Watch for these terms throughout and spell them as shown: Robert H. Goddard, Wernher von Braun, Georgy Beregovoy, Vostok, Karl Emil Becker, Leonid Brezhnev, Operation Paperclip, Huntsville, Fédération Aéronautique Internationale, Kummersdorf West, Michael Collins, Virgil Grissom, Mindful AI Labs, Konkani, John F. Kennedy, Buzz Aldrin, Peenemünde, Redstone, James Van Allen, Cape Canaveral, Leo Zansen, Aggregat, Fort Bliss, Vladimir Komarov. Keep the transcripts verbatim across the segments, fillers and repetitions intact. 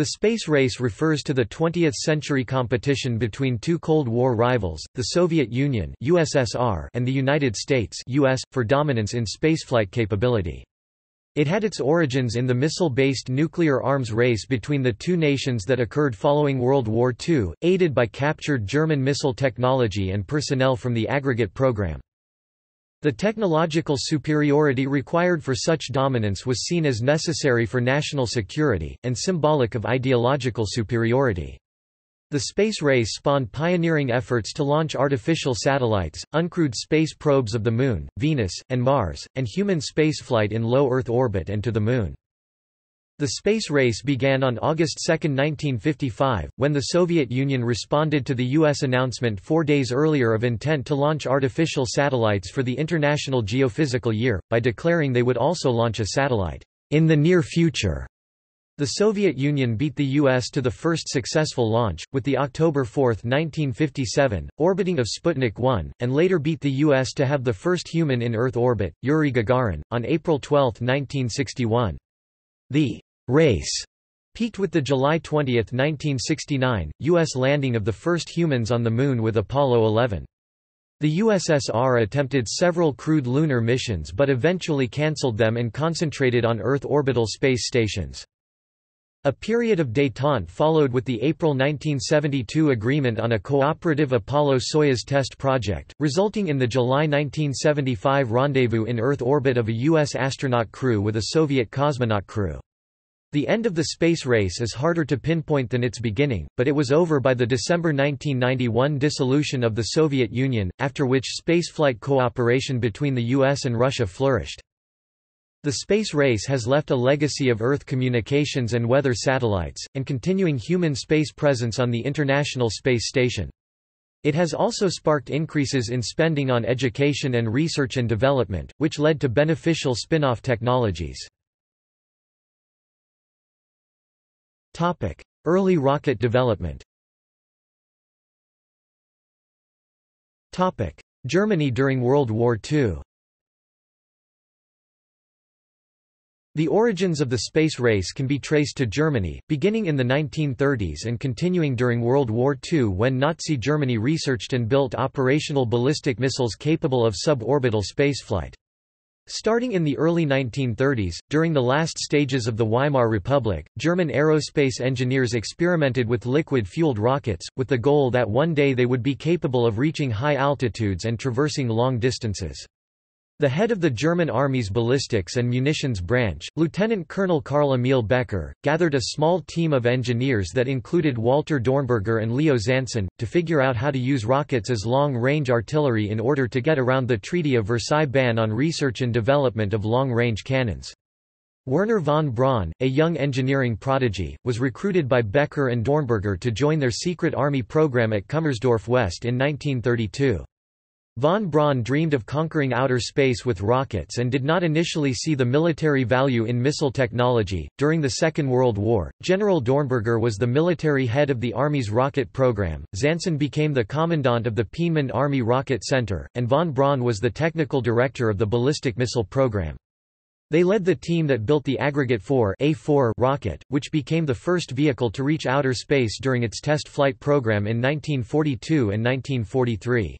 The space race refers to the twentieth century competition between two Cold War rivals, the Soviet Union (U S S R) and the United States (U S) for dominance in spaceflight capability. It had its origins in the missile-based nuclear arms race between the two nations that occurred following World War Two, aided by captured German missile technology and personnel from the Aggregat program. The technological superiority required for such dominance was seen as necessary for national security, and symbolic of ideological superiority. The space race spawned pioneering efforts to launch artificial satellites, uncrewed space probes of the Moon, Venus, and Mars, and human spaceflight in low Earth orbit and to the Moon. The space race began on August second nineteen fifty-five, when the Soviet Union responded to the U S announcement four days earlier of intent to launch artificial satellites for the International Geophysical Year, by declaring they would also launch a satellite in the near future. The Soviet Union beat the U S to the first successful launch, with the October fourth nineteen fifty-seven, orbiting of Sputnik one, and later beat the U S to have the first human in Earth orbit, Yuri Gagarin, on April twelfth nineteen sixty-one. The race peaked with the July twentieth nineteen sixty-nine, U S landing of the first humans on the Moon with Apollo eleven. The U S S R attempted several crewed lunar missions but eventually cancelled them and concentrated on Earth orbital space stations. A period of détente followed with the April nineteen seventy-two agreement on a cooperative Apollo-Soyuz test project, resulting in the July nineteen seventy-five rendezvous in Earth orbit of a U S astronaut crew with a Soviet cosmonaut crew. The end of the space race is harder to pinpoint than its beginning, but it was over by the December nineteen ninety-one dissolution of the Soviet Union, after which spaceflight cooperation between the U S and Russia flourished. The space race has left a legacy of Earth communications and weather satellites, and continuing human space presence on the International Space Station. It has also sparked increases in spending on education and research and development, which led to beneficial spin-off technologies. Early rocket development. Germany during World War Two. The origins of the space race can be traced to Germany, beginning in the nineteen thirties and continuing during World War Two when Nazi Germany researched and built operational ballistic missiles capable of suborbital spaceflight. Starting in the early nineteen thirties, during the last stages of the Weimar Republic, German aerospace engineers experimented with liquid-fueled rockets, with the goal that one day they would be capable of reaching high altitudes and traversing long distances. The head of the German Army's Ballistics and Munitions Branch, Lieutenant Colonel Karl Emil Becker, gathered a small team of engineers that included Walter Dornberger and Leo Zansen, to figure out how to use rockets as long-range artillery in order to get around the Treaty of Versailles ban on research and development of long-range cannons. Wernher von Braun, a young engineering prodigy, was recruited by Becker and Dornberger to join their secret army program at Kummersdorf West in nineteen thirty-two. Von Braun dreamed of conquering outer space with rockets and did not initially see the military value in missile technology. During the Second World War, General Dornberger was the military head of the Army's rocket program, Zansen became the commandant of the Peenemünde Army Rocket Center, and von Braun was the technical director of the ballistic missile program. They led the team that built the Aggregat four A four rocket, which became the first vehicle to reach outer space during its test flight program in nineteen forty-two and nineteen forty-three.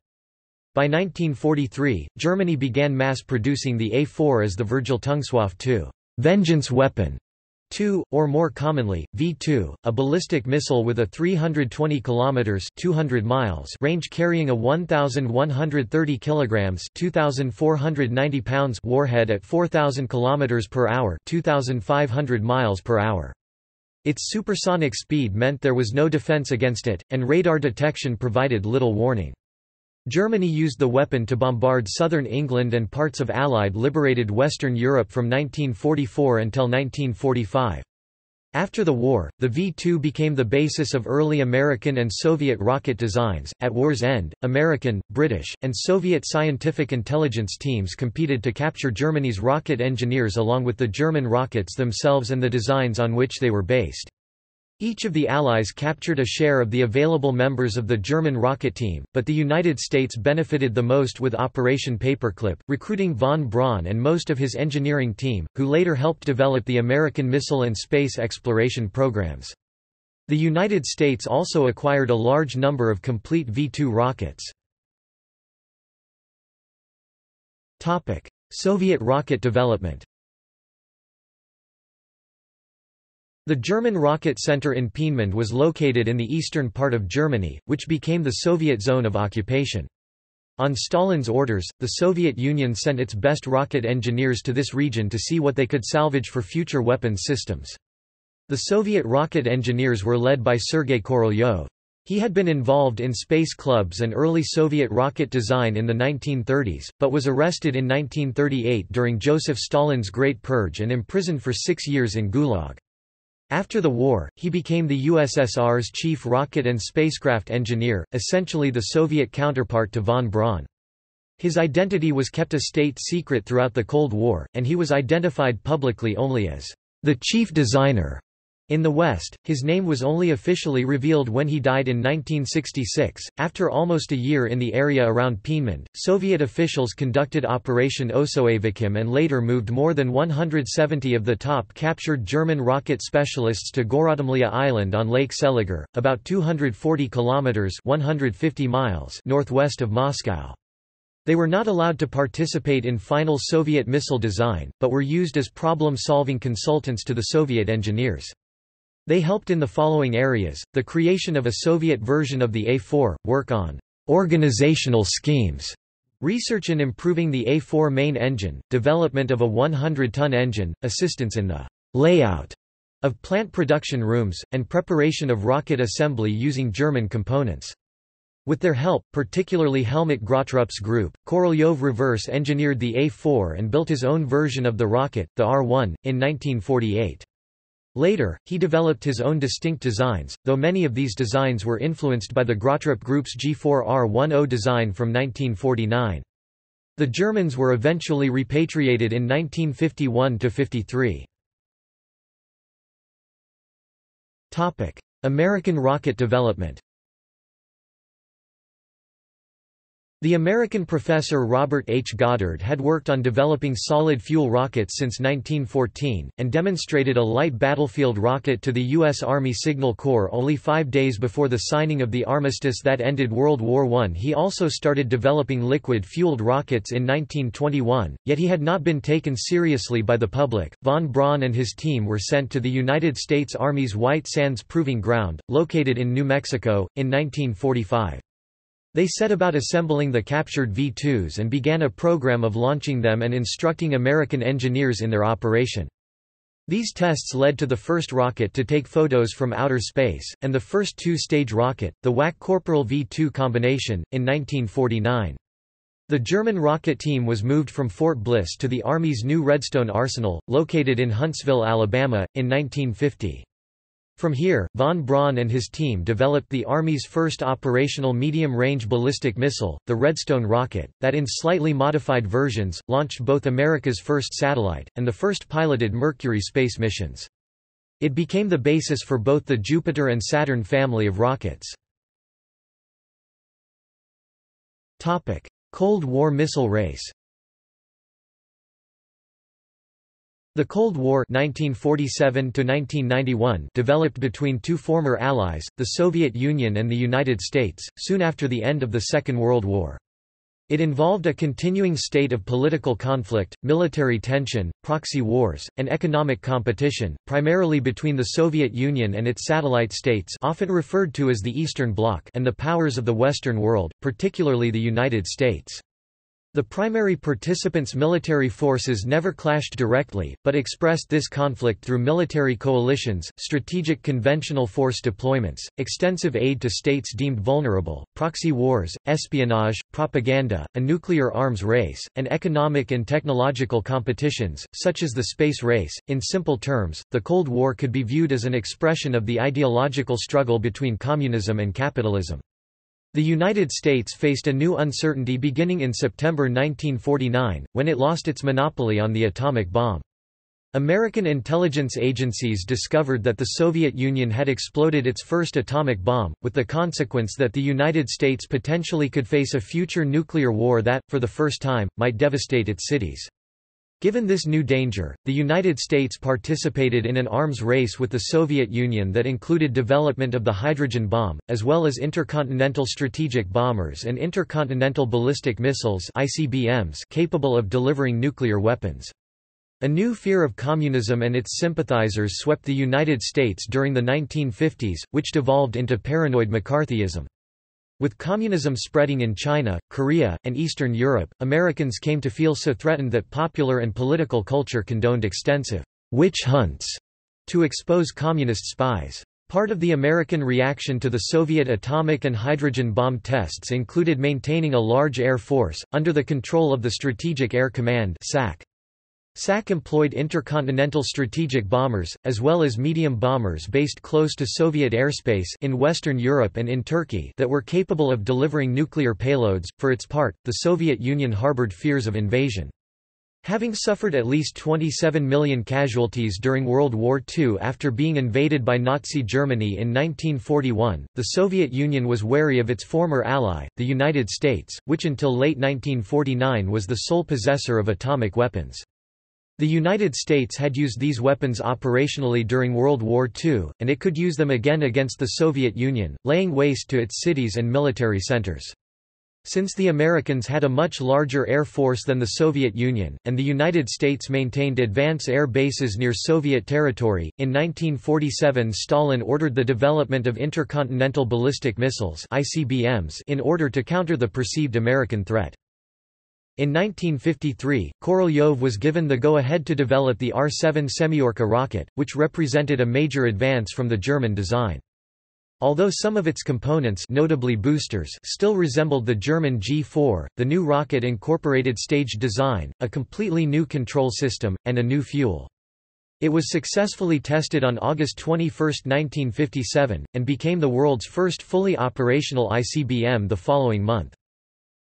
By nineteen forty-three, Germany began mass-producing the A four as the Vergeltungswaffe two, vengeance weapon, two, or more commonly, V two, a ballistic missile with a three hundred twenty kilometers (two hundred miles) range carrying a one thousand one hundred thirty kilograms (two thousand four hundred ninety pounds) warhead at four thousand kilometers per hour (two thousand five hundred miles per hour). Its supersonic speed meant there was no defense against it, and radar detection provided little warning. Germany used the weapon to bombard southern England and parts of Allied liberated Western Europe from nineteen forty-four until nineteen forty-five. After the war, the V two became the basis of early American and Soviet rocket designs. At war's end, American, British, and Soviet scientific intelligence teams competed to capture Germany's rocket engineers along with the German rockets themselves and the designs on which they were based. Each of the Allies captured a share of the available members of the German rocket team, but the United States benefited the most with Operation Paperclip, recruiting von Braun and most of his engineering team, who later helped develop the American missile and space exploration programs. The United States also acquired a large number of complete V two rockets. Soviet rocket development. The German rocket center in Peenemünde was located in the eastern part of Germany, which became the Soviet zone of occupation. On Stalin's orders, the Soviet Union sent its best rocket engineers to this region to see what they could salvage for future weapons systems. The Soviet rocket engineers were led by Sergei Korolyov. He had been involved in space clubs and early Soviet rocket design in the nineteen thirties, but was arrested in nineteen thirty-eight during Joseph Stalin's Great Purge and imprisoned for six years in Gulag. After the war, he became the U S S R's chief rocket and spacecraft engineer, essentially the Soviet counterpart to von Braun. His identity was kept a state secret throughout the Cold War, and he was identified publicly only as the chief designer. In the West, his name was only officially revealed when he died in nineteen sixty-six. After almost a year in the area around Peenemünde, Soviet officials conducted Operation Osoevikim and later moved more than one hundred seventy of the top captured German rocket specialists to Gorotomlia Island on Lake Seliger, about two hundred forty kilometers (one hundred fifty miles) northwest of Moscow. They were not allowed to participate in final Soviet missile design, but were used as problem-solving consultants to the Soviet engineers. They helped in the following areas: the creation of a Soviet version of the A four, work on organizational schemes, research in improving the A four main engine, development of a one hundred ton engine, assistance in the layout of plant production rooms, and preparation of rocket assembly using German components. With their help, particularly Helmut Grottrup's group, Korolyov reverse-engineered the A four and built his own version of the rocket, the R one, in nineteen forty-eight. Later, he developed his own distinct designs, though many of these designs were influenced by the Grottrup Group's G four R ten design from nineteen forty-nine. The Germans were eventually repatriated in nineteen fifty-one to fifty-three. Topic: American rocket development. The American professor Robert H. Goddard had worked on developing solid-fuel rockets since nineteen fourteen, and demonstrated a light battlefield rocket to the U S Army Signal Corps only five days before the signing of the armistice that ended World War One. He also started developing liquid-fueled rockets in nineteen twenty-one, yet he had not been taken seriously by the public. Von Braun and his team were sent to the United States Army's White Sands Proving Ground, located in New Mexico, in nineteen forty-five. They set about assembling the captured V twos and began a program of launching them and instructing American engineers in their operation. These tests led to the first rocket to take photos from outer space, and the first two-stage rocket, the W A C-Corporal V two combination, in nineteen forty-nine. The German rocket team was moved from Fort Bliss to the Army's new Redstone Arsenal, located in Huntsville, Alabama, in nineteen fifty. From here, von Braun and his team developed the Army's first operational medium-range ballistic missile, the Redstone rocket, that in slightly modified versions, launched both America's first satellite, and the first piloted Mercury space missions. It became the basis for both the Jupiter and Saturn family of rockets. Cold War missile race. The Cold War nineteen forty-seven to nineteen ninety-one developed between two former allies, the Soviet Union and the United States, soon after the end of the Second World War. It involved a continuing state of political conflict, military tension, proxy wars, and economic competition, primarily between the Soviet Union and its satellite states, often referred to as the Eastern Bloc, and the powers of the Western world, particularly the United States. The primary participants' military forces never clashed directly, but expressed this conflict through military coalitions, strategic conventional force deployments, extensive aid to states deemed vulnerable, proxy wars, espionage, propaganda, a nuclear arms race, and economic and technological competitions, such as the space race. In simple terms, the Cold War could be viewed as an expression of the ideological struggle between communism and capitalism. The United States faced a new uncertainty beginning in September nineteen forty-nine, when it lost its monopoly on the atomic bomb. American intelligence agencies discovered that the Soviet Union had exploded its first atomic bomb, with the consequence that the United States potentially could face a future nuclear war that, for the first time, might devastate its cities. Given this new danger, the United States participated in an arms race with the Soviet Union that included development of the hydrogen bomb, as well as intercontinental strategic bombers and intercontinental ballistic missiles I C B Ms capable of delivering nuclear weapons. A new fear of communism and its sympathizers swept the United States during the nineteen fifties, which devolved into paranoid McCarthyism. With communism spreading in China, Korea, and Eastern Europe, Americans came to feel so threatened that popular and political culture condoned extensive witch hunts to expose communist spies. Part of the American reaction to the Soviet atomic and hydrogen bomb tests included maintaining a large air force, under the control of the Strategic Air Command (S A C). S A C employed intercontinental strategic bombers, as well as medium bombers based close to Soviet airspace in Western Europe and in Turkey that were capable of delivering nuclear payloads. For its part, the Soviet Union harbored fears of invasion. Having suffered at least twenty-seven million casualties during World War Two after being invaded by Nazi Germany in nineteen forty-one, the Soviet Union was wary of its former ally, the United States, which until late nineteen forty-nine was the sole possessor of atomic weapons. The United States had used these weapons operationally during World War Two, and it could use them again against the Soviet Union, laying waste to its cities and military centers. Since the Americans had a much larger air force than the Soviet Union, and the United States maintained advance air bases near Soviet territory, in nineteen forty-seven Stalin ordered the development of intercontinental ballistic missiles I C B Ms in order to counter the perceived American threat. In nineteen fifty-three, Korolyov was given the go-ahead to develop the R seven Semyorka rocket, which represented a major advance from the German design. Although some of its components, notably boosters, still resembled the German G four, the new rocket incorporated staged design, a completely new control system, and a new fuel. It was successfully tested on August twenty-first nineteen fifty-seven, and became the world's first fully operational I C B M the following month.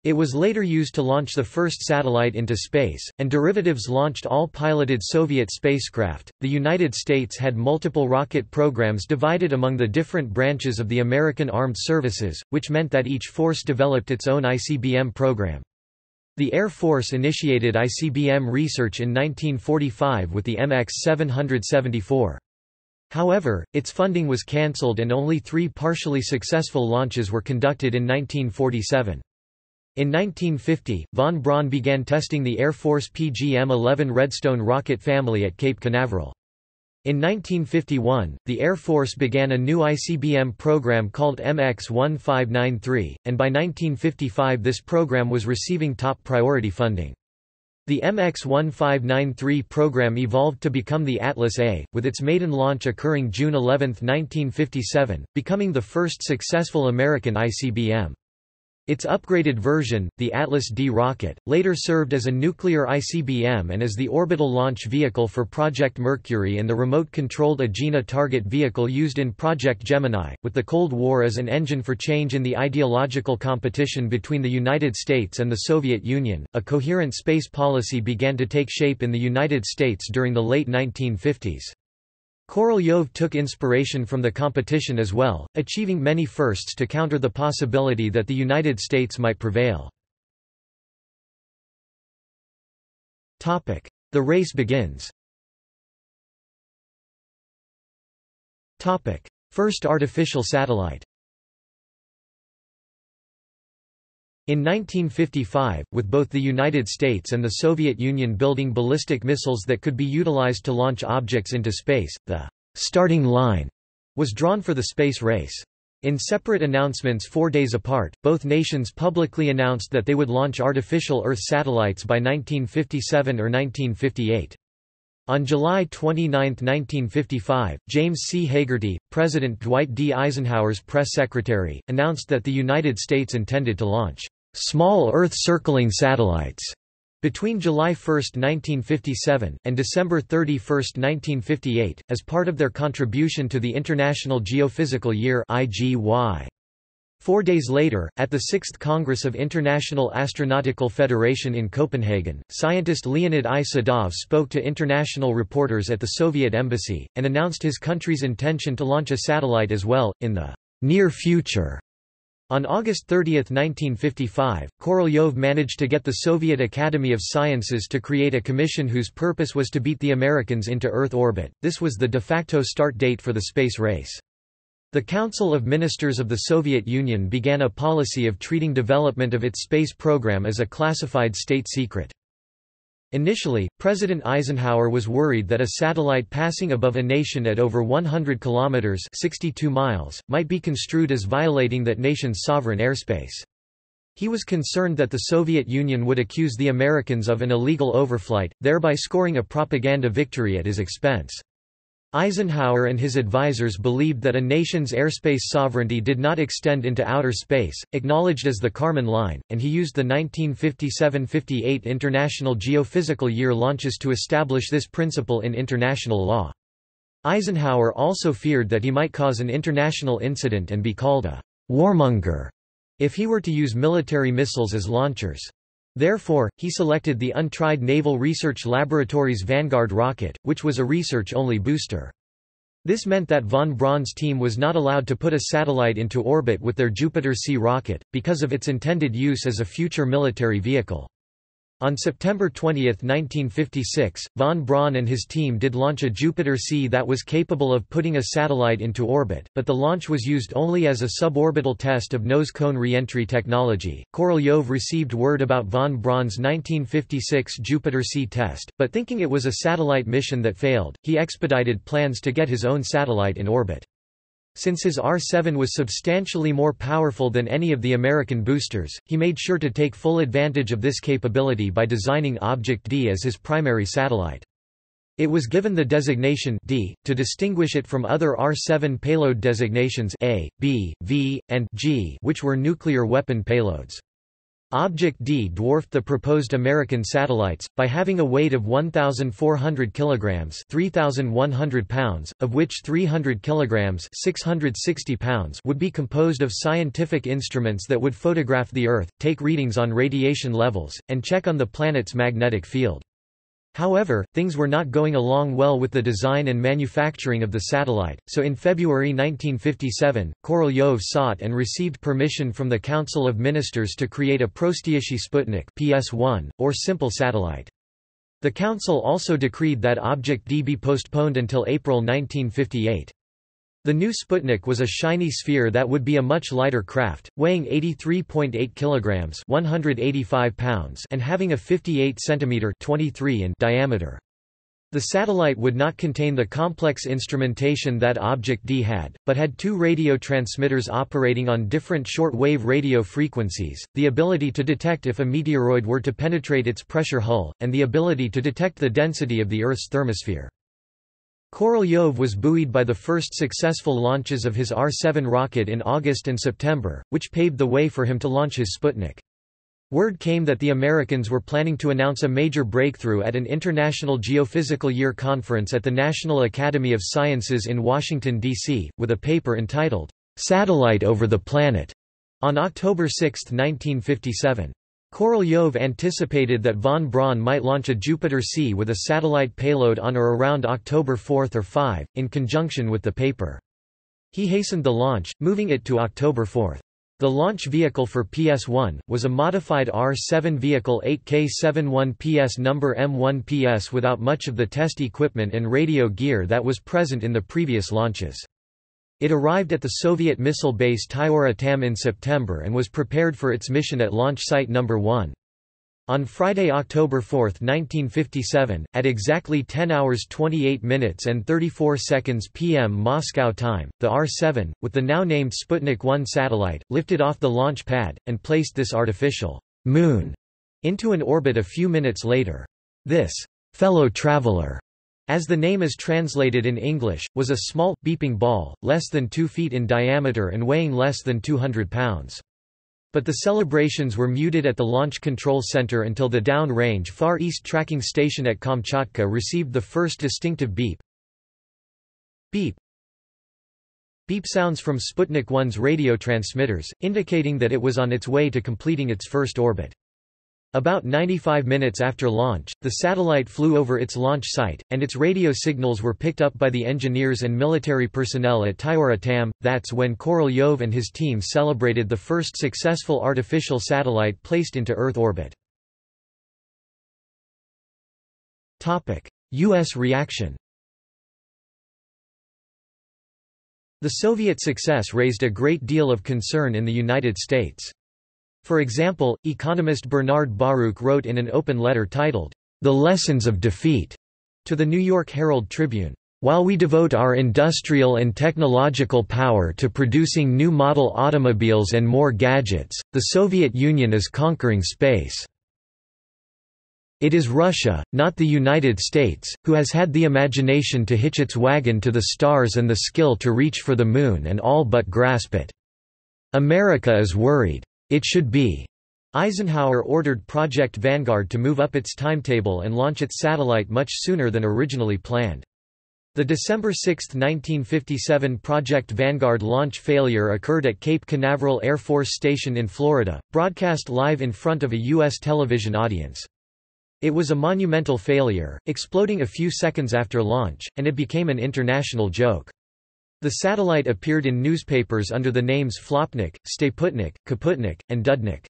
It was later used to launch the first satellite into space, and derivatives launched all piloted Soviet spacecraft. The United States had multiple rocket programs divided among the different branches of the American Armed Services, which meant that each force developed its own I C B M program. The Air Force initiated I C B M research in nineteen forty-five with the M X seven seventy-four. However, its funding was cancelled and only three partially successful launches were conducted in nineteen forty-seven. In nineteen fifty, von Braun began testing the Air Force P G M eleven Redstone rocket family at Cape Canaveral. In nineteen fifty-one, the Air Force began a new I C B M program called M X fifteen ninety-three, and by nineteen fifty-five this program was receiving top priority funding. The M X fifteen ninety-three program evolved to become the Atlas A, with its maiden launch occurring June eleventh nineteen fifty-seven, becoming the first successful American I C B M. Its upgraded version, the Atlas D rocket, later served as a nuclear I C B M and as the orbital launch vehicle for Project Mercury and the remote-controlled Agena target vehicle used in Project Gemini, with the Cold War as an engine for change in the ideological competition between the United States and the Soviet Union. A coherent space policy began to take shape in the United States during the late nineteen fifties. Korolyov took inspiration from the competition as well, achieving many firsts to counter the possibility that the United States might prevail. The race begins. First artificial satellite. In nineteen fifty-five, with both the United States and the Soviet Union building ballistic missiles that could be utilized to launch objects into space, the starting line was drawn for the space race. In separate announcements four days apart, both nations publicly announced that they would launch artificial Earth satellites by nineteen fifty-seven or nineteen fifty-eight. On July twenty-ninth nineteen fifty-five, James C. Hagerty, President Dwight D. Eisenhower's press secretary, announced that the United States intended to launch small Earth-circling satellites between July first nineteen fifty-seven, and December thirty-first nineteen fifty-eight, as part of their contribution to the International Geophysical Year I G Y. Four days later, at the sixth Congress of International Astronautical Federation in Copenhagen, scientist Leonid I. Sadov spoke to international reporters at the Soviet embassy, and announced his country's intention to launch a satellite as well, in the near future. On August thirtieth nineteen fifty-five, Korolyov managed to get the Soviet Academy of Sciences to create a commission whose purpose was to beat the Americans into Earth orbit. This was the de facto start date for the space race. The Council of Ministers of the Soviet Union began a policy of treating development of its space program as a classified state secret. Initially, President Eisenhower was worried that a satellite passing above a nation at over one hundred kilometers (sixty-two miles) might be construed as violating that nation's sovereign airspace. He was concerned that the Soviet Union would accuse the Americans of an illegal overflight, thereby scoring a propaganda victory at his expense. Eisenhower and his advisors believed that a nation's airspace sovereignty did not extend into outer space, acknowledged as the Kármán Line, and he used the nineteen fifty-seven fifty-eight International Geophysical Year launches to establish this principle in international law. Eisenhower also feared that he might cause an international incident and be called a warmonger if he were to use military missiles as launchers. Therefore, he selected the untried Naval Research Laboratory's Vanguard rocket, which was a research-only booster. This meant that von Braun's team was not allowed to put a satellite into orbit with their Jupiter C rocket, because of its intended use as a future military vehicle. On September twentieth nineteen fifty-six, von Braun and his team did launch a Jupiter C that was capable of putting a satellite into orbit, but the launch was used only as a suborbital test of nose cone re-entry technology. Korolyov received word about von Braun's nineteen fifty-six Jupiter C test, but thinking it was a satellite mission that failed, he expedited plans to get his own satellite in orbit. Since his R seven was substantially more powerful than any of the American boosters, he made sure to take full advantage of this capability by designing Object D as his primary satellite. It was given the designation D, to distinguish it from other R seven payload designations A, B, V, and G, which were nuclear weapon payloads. Object D dwarfed the proposed American satellites, by having a weight of one thousand four hundred kilograms (three thousand one hundred pounds), of which three hundred kilograms (six hundred sixty pounds) would be composed of scientific instruments that would photograph the Earth, take readings on radiation levels, and check on the planet's magnetic field. However, things were not going along well with the design and manufacturing of the satellite, so in February nineteen fifty-seven, Korolyov sought and received permission from the Council of Ministers to create a Prostoyshchy Sputnik P S one, or simple satellite. The Council also decreed that Object D be postponed until April nineteen fifty-eight. The new Sputnik was a shiny sphere that would be a much lighter craft, weighing eighty-three point eight kilograms (one hundred eighty-five pounds) and having a fifty-eight centimeter (twenty-three inch) diameter. The satellite would not contain the complex instrumentation that Object D had, but had two radio transmitters operating on different short-wave radio frequencies, the ability to detect if a meteoroid were to penetrate its pressure hull, and the ability to detect the density of the Earth's thermosphere. Korolyov was buoyed by the first successful launches of his R seven rocket in August and September, which paved the way for him to launch his Sputnik. Word came that the Americans were planning to announce a major breakthrough at an International Geophysical Year conference at the National Academy of Sciences in Washington, D C, with a paper entitled, "Satellite Over the Planet," on October sixth nineteen fifty-seven. Korolyov anticipated that von Braun might launch a Jupiter C with a satellite payload on or around October fourth or fifth, in conjunction with the paper. He hastened the launch, moving it to October fourth. The launch vehicle for P S one was a modified R seven vehicle eight K seventy-one P S number M one P S without much of the test equipment and radio gear that was present in the previous launches. It arrived at the Soviet missile base Tyura-Tam in September and was prepared for its mission at Launch Site number one. On Friday, October fourth nineteen fifty-seven, at exactly ten hours twenty-eight minutes and thirty-four seconds p m Moscow time, the R seven, with the now-named Sputnik one satellite, lifted off the launch pad, and placed this artificial moon into an orbit a few minutes later. This fellow traveler, as the name is translated in English, was a small, beeping ball, less than two feet in diameter and weighing less than two hundred pounds. But the celebrations were muted at the Launch Control Center until the downrange Far East Tracking Station at Kamchatka received the first distinctive beep. Beep. Beep sounds from Sputnik one's radio transmitters, indicating that it was on its way to completing its first orbit. About ninety-five minutes after launch, the satellite flew over its launch site, and its radio signals were picked up by the engineers and military personnel at Tyuratam. That's when Korolyov and his team celebrated the first successful artificial satellite placed into Earth orbit. U S reaction. The Soviet success raised a great deal of concern in the United States. For example, economist Bernard Baruch wrote in an open letter titled, "The Lessons of Defeat," to the New York Herald Tribune, "While we devote our industrial and technological power to producing new model automobiles and more gadgets, the Soviet Union is conquering space. It is Russia, not the United States, who has had the imagination to hitch its wagon to the stars and the skill to reach for the moon and all but grasp it. America is worried. It should be." Eisenhower ordered Project Vanguard to move up its timetable and launch its satellite much sooner than originally planned. The December sixth nineteen fifty-seven Project Vanguard launch failure occurred at Cape Canaveral Air Force Station in Florida, broadcast live in front of a U S television audience. It was a monumental failure, exploding a few seconds after launch, and it became an international joke. The satellite appeared in newspapers under the names Flopnik, Steputnik, Kaputnik, and Dudnik.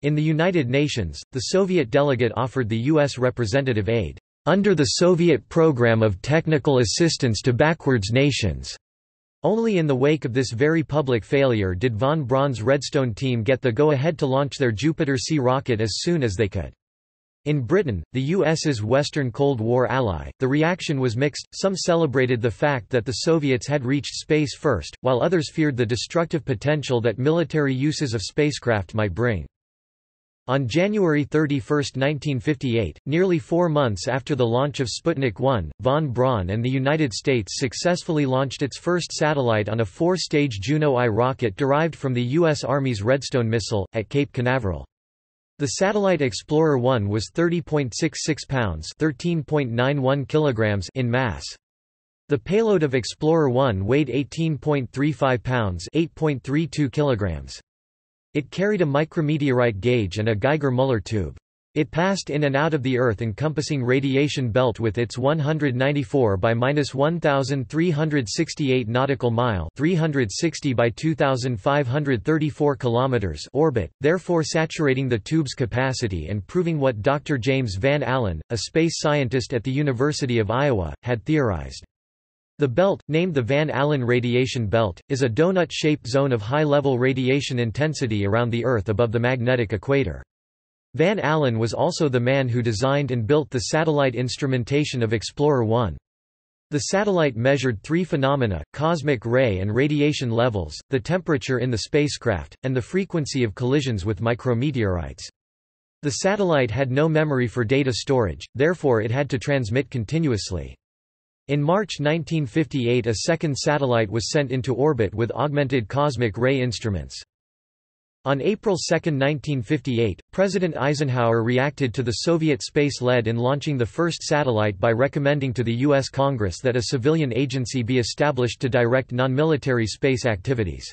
In the United Nations, the Soviet delegate offered the U S representative aid, "under the Soviet program of technical assistance to backwards nations." Only in the wake of this very public failure did von Braun's Redstone team get the go-ahead to launch their Jupiter C rocket as soon as they could. In Britain, the U S's Western Cold War ally, the reaction was mixed. Some celebrated the fact that the Soviets had reached space first, while others feared the destructive potential that military uses of spacecraft might bring. On January thirty-first nineteen fifty-eight, nearly four months after the launch of Sputnik one, von Braun and the United States successfully launched its first satellite on a four-stage Juno I rocket derived from the U S Army's Redstone missile, at Cape Canaveral. The satellite Explorer one was thirty point six six pounds (thirteen point nine one kilograms) in mass. The payload of Explorer one weighed eighteen point three five pounds (eight point three two kilograms). It carried a micrometeorite gauge and a Geiger-Müller tube. It passed in and out of the Earth-encompassing radiation belt with its one hundred ninety-four by minus one thousand three hundred sixty-eight nautical mile (three hundred sixty by two thousand five hundred thirty-four kilometers) orbit, therefore saturating the tube's capacity and proving what Doctor James Van Allen, a space scientist at the University of Iowa, had theorized. The belt, named the Van Allen radiation belt, is a donut-shaped zone of high-level radiation intensity around the Earth above the magnetic equator. Van Allen was also the man who designed and built the satellite instrumentation of Explorer one. The satellite measured three phenomena, cosmic ray and radiation levels, the temperature in the spacecraft, and the frequency of collisions with micrometeorites. The satellite had no memory for data storage, therefore it had to transmit continuously. In March nineteen fifty-eight, a second satellite was sent into orbit with augmented cosmic ray instruments. On April second nineteen fifty-eight, President Eisenhower reacted to the Soviet space lead in launching the first satellite by recommending to the U S Congress that a civilian agency be established to direct non-military space activities.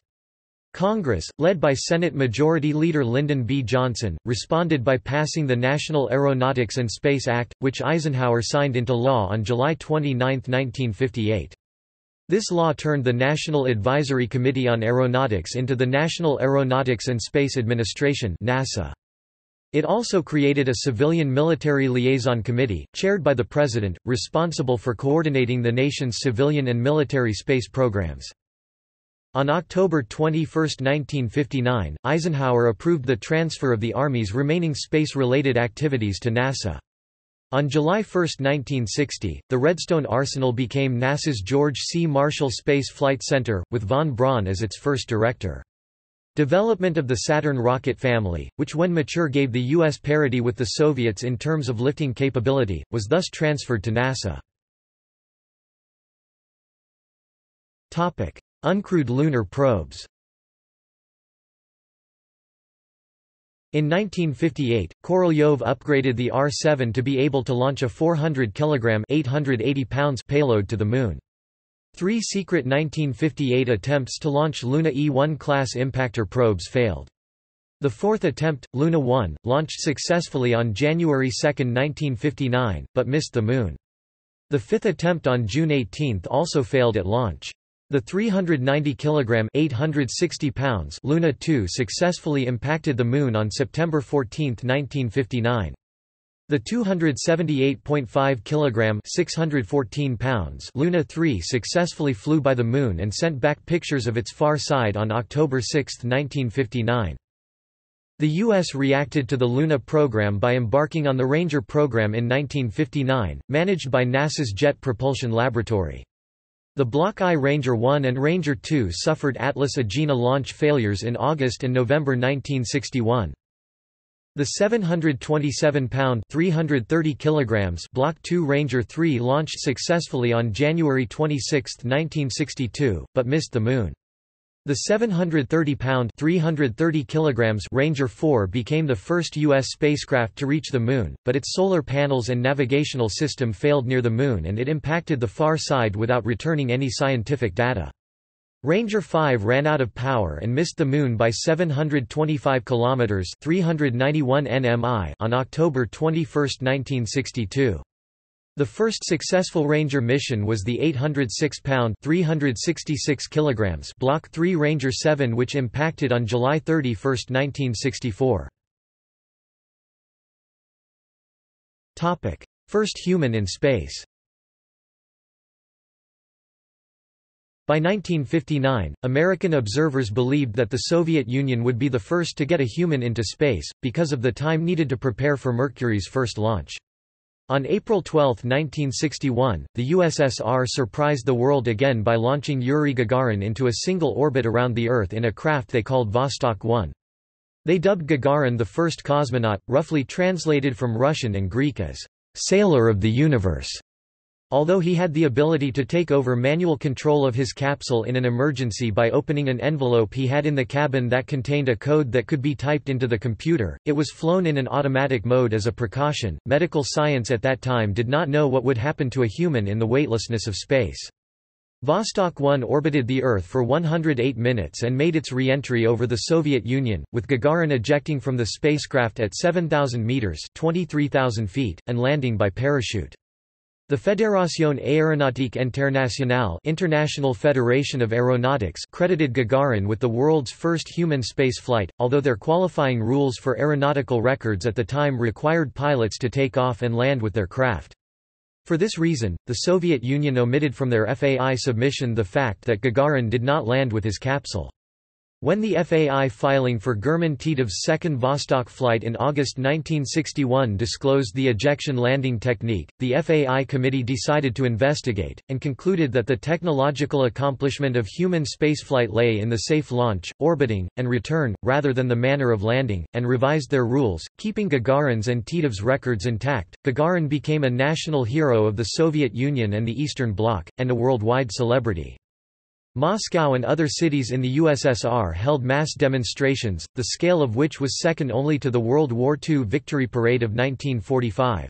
Congress, led by Senate Majority Leader Lyndon B. Johnson, responded by passing the National Aeronautics and Space Act, which Eisenhower signed into law on July twenty-ninth nineteen fifty-eight. This law turned the National Advisory Committee on Aeronautics into the National Aeronautics and Space Administration (NASA). It also created a civilian military liaison committee, chaired by the President, responsible for coordinating the nation's civilian and military space programs. On October twenty-first nineteen fifty-nine, Eisenhower approved the transfer of the Army's remaining space-related activities to NASA. On July first nineteen sixty, the Redstone Arsenal became NASA's George C. Marshall Space Flight Center, with von Braun as its first director. Development of the Saturn rocket family, which when mature gave the U S parity with the Soviets in terms of lifting capability, was thus transferred to NASA. Uncrewed lunar probes. In nineteen fifty-eight, Korolyov upgraded the R seven to be able to launch a four hundred kilogram (eight hundred eighty pounds) payload to the Moon. Three secret nineteen fifty-eight attempts to launch Luna E one class impactor probes failed. The fourth attempt, Luna one, launched successfully on January second nineteen fifty-nine, but missed the Moon. The fifth attempt on June eighteenth also failed at launch. The three hundred ninety kilogram (eight hundred sixty pounds) Luna two successfully impacted the Moon on September fourteenth nineteen fifty-nine. The two hundred seventy-eight point five kilogram (six hundred fourteen pounds) Luna three successfully flew by the Moon and sent back pictures of its far side on October sixth nineteen fifty-nine. The U S reacted to the Luna program by embarking on the Ranger program in nineteen fifty-nine, managed by NASA's Jet Propulsion Laboratory. The Block I Ranger one and Ranger two suffered Atlas-Agena launch failures in August and November nineteen sixty-one. The seven hundred twenty-seven pound (three hundred thirty kilograms) Block two Ranger three launched successfully on January twenty-sixth nineteen sixty-two, but missed the Moon. The seven hundred thirty pound (three hundred thirty kilograms) Ranger four became the first U S spacecraft to reach the Moon, but its solar panels and navigational system failed near the Moon and it impacted the far side without returning any scientific data. Ranger five ran out of power and missed the Moon by seven hundred twenty-five kilometers (three hundred ninety-one nmiles) on October twenty-first nineteen sixty-two. The first successful Ranger mission was the eight hundred six pound (three hundred sixty-six kilograms) Block three Ranger seven, which impacted on July thirty-first nineteen sixty-four. Topic: First human in space. By nineteen fifty-nine, American observers believed that the Soviet Union would be the first to get a human into space because of the time needed to prepare for Mercury's first launch. On April twelfth nineteen sixty-one, the U S S R surprised the world again by launching Yuri Gagarin into a single orbit around the Earth in a craft they called Vostok one. They dubbed Gagarin the first cosmonaut, roughly translated from Russian and Greek as "sailor of the universe." Although he had the ability to take over manual control of his capsule in an emergency by opening an envelope he had in the cabin that contained a code that could be typed into the computer, it was flown in an automatic mode as a precaution. Medical science at that time did not know what would happen to a human in the weightlessness of space. Vostok one orbited the Earth for one hundred eight minutes and made its re-entry over the Soviet Union, with Gagarin ejecting from the spacecraft at seven thousand meters (twenty-three thousand feet) and landing by parachute. The Fédération Aéronautique Internationale International Federation of Aeronautics credited Gagarin with the world's first human spaceflight, although their qualifying rules for aeronautical records at the time required pilots to take off and land with their craft. For this reason, the Soviet Union omitted from their F A I submission the fact that Gagarin did not land with his capsule. When the F A I filing for German Titov's second Vostok flight in August nineteen sixty-one disclosed the ejection landing technique, the F A I committee decided to investigate, and concluded that the technological accomplishment of human spaceflight lay in the safe launch, orbiting, and return, rather than the manner of landing, and revised their rules, keeping Gagarin's and Titov's records intact. Gagarin became a national hero of the Soviet Union and the Eastern Bloc, and a worldwide celebrity. Moscow and other cities in the U S S R held mass demonstrations, the scale of which was second only to the World War Two Victory Parade of nineteen forty-five.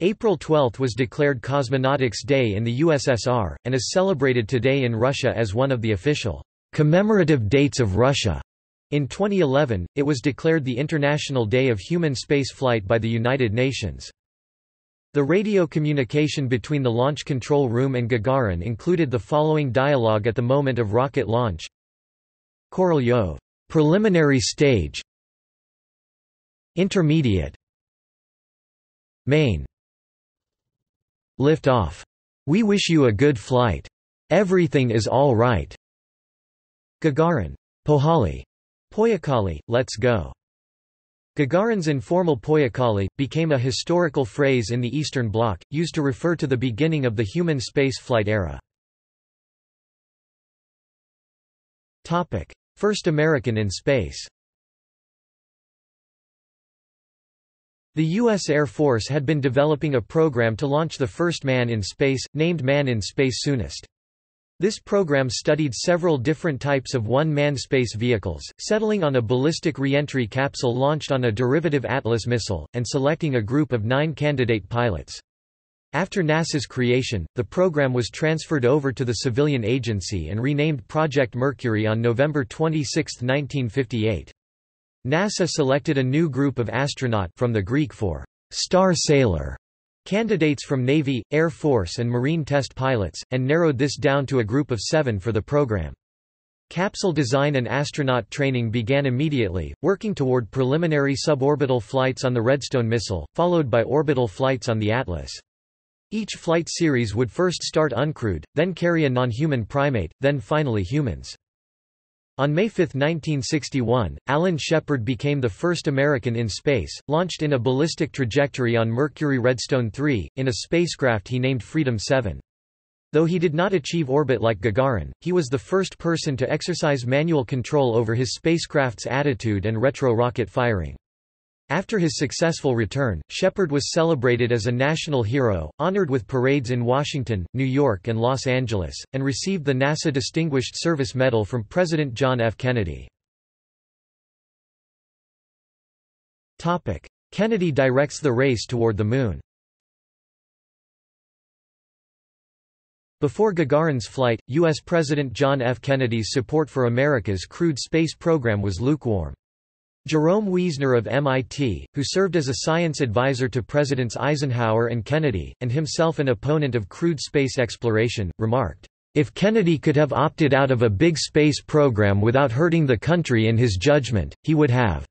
April twelfth was declared Cosmonautics Day in the U S S R, and is celebrated today in Russia as one of the official commemorative dates of Russia. In twenty eleven, it was declared the International Day of Human Spaceflight by the United Nations. The radio communication between the Launch Control Room and Gagarin included the following dialogue at the moment of rocket launch. Korolyov. Preliminary stage. Intermediate. Main. Lift off. We wish you a good flight. Everything is all right. Gagarin. Pohali. Poyakali, let's go. Gagarin's informal poyakali became a historical phrase in the Eastern Bloc, used to refer to the beginning of the human spaceflight era. Topic: First American in space. The U S Air Force had been developing a program to launch the first man in space, named Man in Space Soonest. This program studied several different types of one-man space vehicles, settling on a ballistic re-entry capsule launched on a derivative Atlas missile, and selecting a group of nine candidate pilots. After NASA's creation, the program was transferred over to the civilian agency and renamed Project Mercury on November twenty-sixth nineteen fifty-eight. NASA selected a new group of astronaut from the Greek for star sailor candidates from Navy, Air Force and Marine test pilots, and narrowed this down to a group of seven for the program. Capsule design and astronaut training began immediately, working toward preliminary suborbital flights on the Redstone missile, followed by orbital flights on the Atlas. Each flight series would first start uncrewed, then carry a non-human primate, then finally humans. On May fifth nineteen sixty-one, Alan Shepard became the first American in space, launched in a ballistic trajectory on Mercury Redstone three, in a spacecraft he named Freedom seven. Though he did not achieve orbit like Gagarin, he was the first person to exercise manual control over his spacecraft's attitude and retro-rocket firing. After his successful return, Shepard was celebrated as a national hero, honored with parades in Washington, New York and Los Angeles, and received the NASA Distinguished Service Medal from President John F. Kennedy. Kennedy directs the race toward the Moon. Before Gagarin's flight, U S President John F. Kennedy's support for America's crewed space program was lukewarm. Jerome Wiesner of M I T, who served as a science advisor to Presidents Eisenhower and Kennedy, and himself an opponent of crewed space exploration, remarked, "If Kennedy could have opted out of a big space program without hurting the country in his judgment, he would have."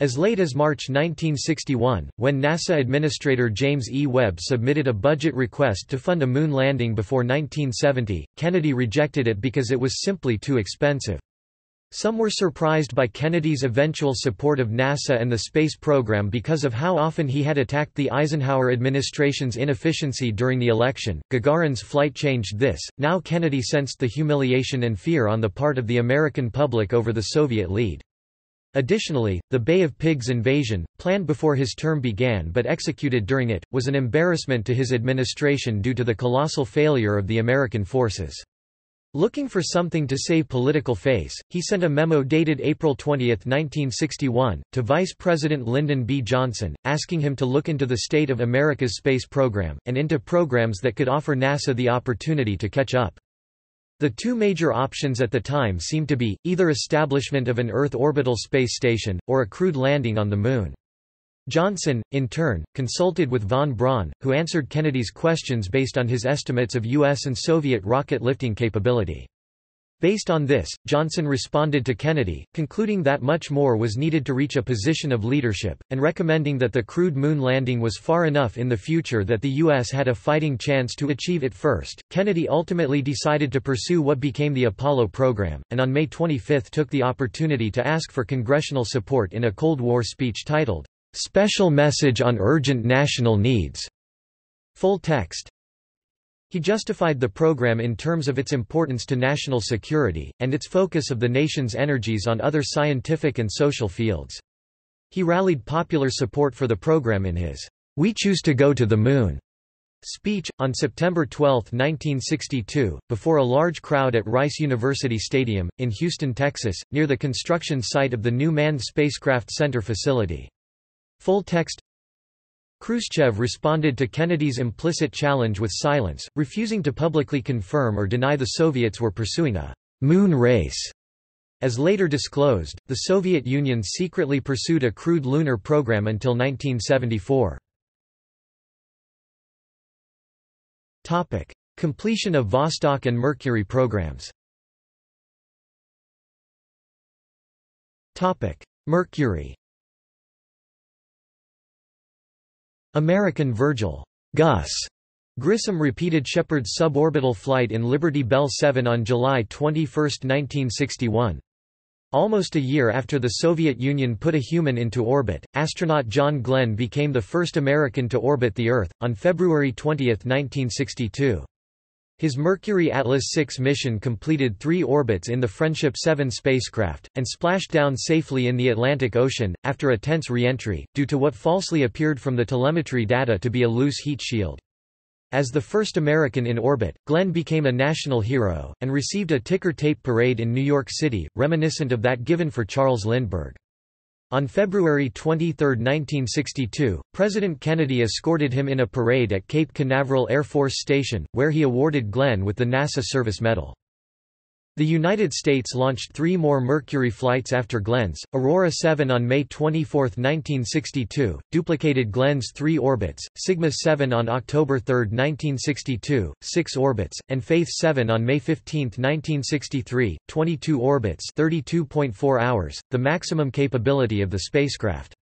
As late as March nineteen sixty-one, when NASA Administrator James E. Webb submitted a budget request to fund a moon landing before nineteen seventy, Kennedy rejected it because it was simply too expensive. Some were surprised by Kennedy's eventual support of NASA and the space program because of how often he had attacked the Eisenhower administration's inefficiency during the election. Gagarin's flight changed this. Now Kennedy sensed the humiliation and fear on the part of the American public over the Soviet lead. Additionally, the Bay of Pigs invasion, planned before his term began but executed during it, was an embarrassment to his administration due to the colossal failure of the American forces. Looking for something to save political face, he sent a memo dated April twentieth nineteen sixty-one, to Vice President Lyndon B. Johnson, asking him to look into the state of America's space program, and into programs that could offer NASA the opportunity to catch up. The two major options at the time seemed to be, either establishment of an Earth orbital space station, or a crewed landing on the Moon. Johnson, in turn, consulted with von Braun, who answered Kennedy's questions based on his estimates of U S and Soviet rocket lifting capability. Based on this, Johnson responded to Kennedy, concluding that much more was needed to reach a position of leadership, and recommending that the crewed moon landing was far enough in the future that the U S had a fighting chance to achieve it first. Kennedy ultimately decided to pursue what became the Apollo program, and on May twenty-fifth took the opportunity to ask for congressional support in a Cold War speech titled, "Special Message on Urgent National Needs." Full text. He justified the program in terms of its importance to national security, and its focus of the nation's energies on other scientific and social fields. He rallied popular support for the program in his "We Choose to Go to the Moon" speech, on September twelfth nineteen sixty-two, before a large crowd at Rice University Stadium, in Houston, Texas, near the construction site of the new Manned Spacecraft Center facility. Full text. Khrushchev responded to Kennedy's implicit challenge with silence, refusing to publicly confirm or deny the Soviets were pursuing a moon race. As later disclosed, the Soviet Union secretly pursued a crewed lunar program until nineteen seventy-four. Topic: Completion of Vostok and Mercury programs. Topic: Mercury. American Virgil Gus Grissom repeated Shepard's suborbital flight in Liberty Bell seven on July twenty-first nineteen sixty-one. Almost a year after the Soviet Union put a human into orbit, astronaut John Glenn became the first American to orbit the Earth, on February twentieth nineteen sixty-two. His Mercury Atlas six mission completed three orbits in the Friendship seven spacecraft, and splashed down safely in the Atlantic Ocean, after a tense re-entry, due to what falsely appeared from the telemetry data to be a loose heat shield. As the first American in orbit, Glenn became a national hero, and received a ticker tape parade in New York City, reminiscent of that given for Charles Lindbergh. On February twenty-third nineteen sixty-two, President Kennedy escorted him in a parade at Cape Canaveral Air Force Station, where he awarded Glenn with the NASA Service Medal. The United States launched three more Mercury flights after Glen's. Aurora seven on May twenty-fourth nineteen sixty-two, duplicated Glen's three orbits, Sigma seven on October third nineteen sixty-two, six orbits, and Faith seven on May fifteenth nineteen sixty-three, twenty-two orbits thirty-two point four hours, the maximum capability of the spacecraft.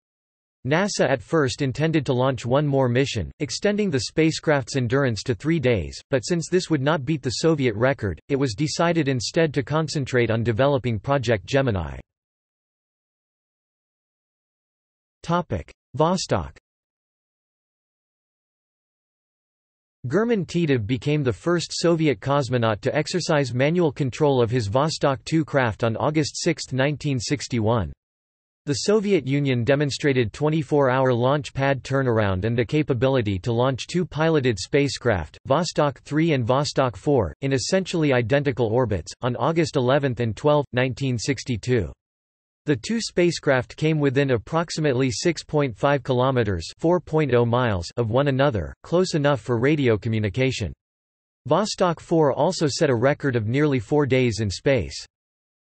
NASA at first intended to launch one more mission, extending the spacecraft's endurance to three days, but since this would not beat the Soviet record, it was decided instead to concentrate on developing Project Gemini. Vostok. German Titov became the first Soviet cosmonaut to exercise manual control of his Vostok two craft on August sixth nineteen sixty-one. The Soviet Union demonstrated twenty-four hour launch pad turnaround and the capability to launch two piloted spacecraft, Vostok three and Vostok four, in essentially identical orbits, on August eleventh and twelfth nineteen sixty-two. The two spacecraft came within approximately six point five kilometers (four point zero miles) of one another, close enough for radio communication. Vostok four also set a record of nearly four days in space.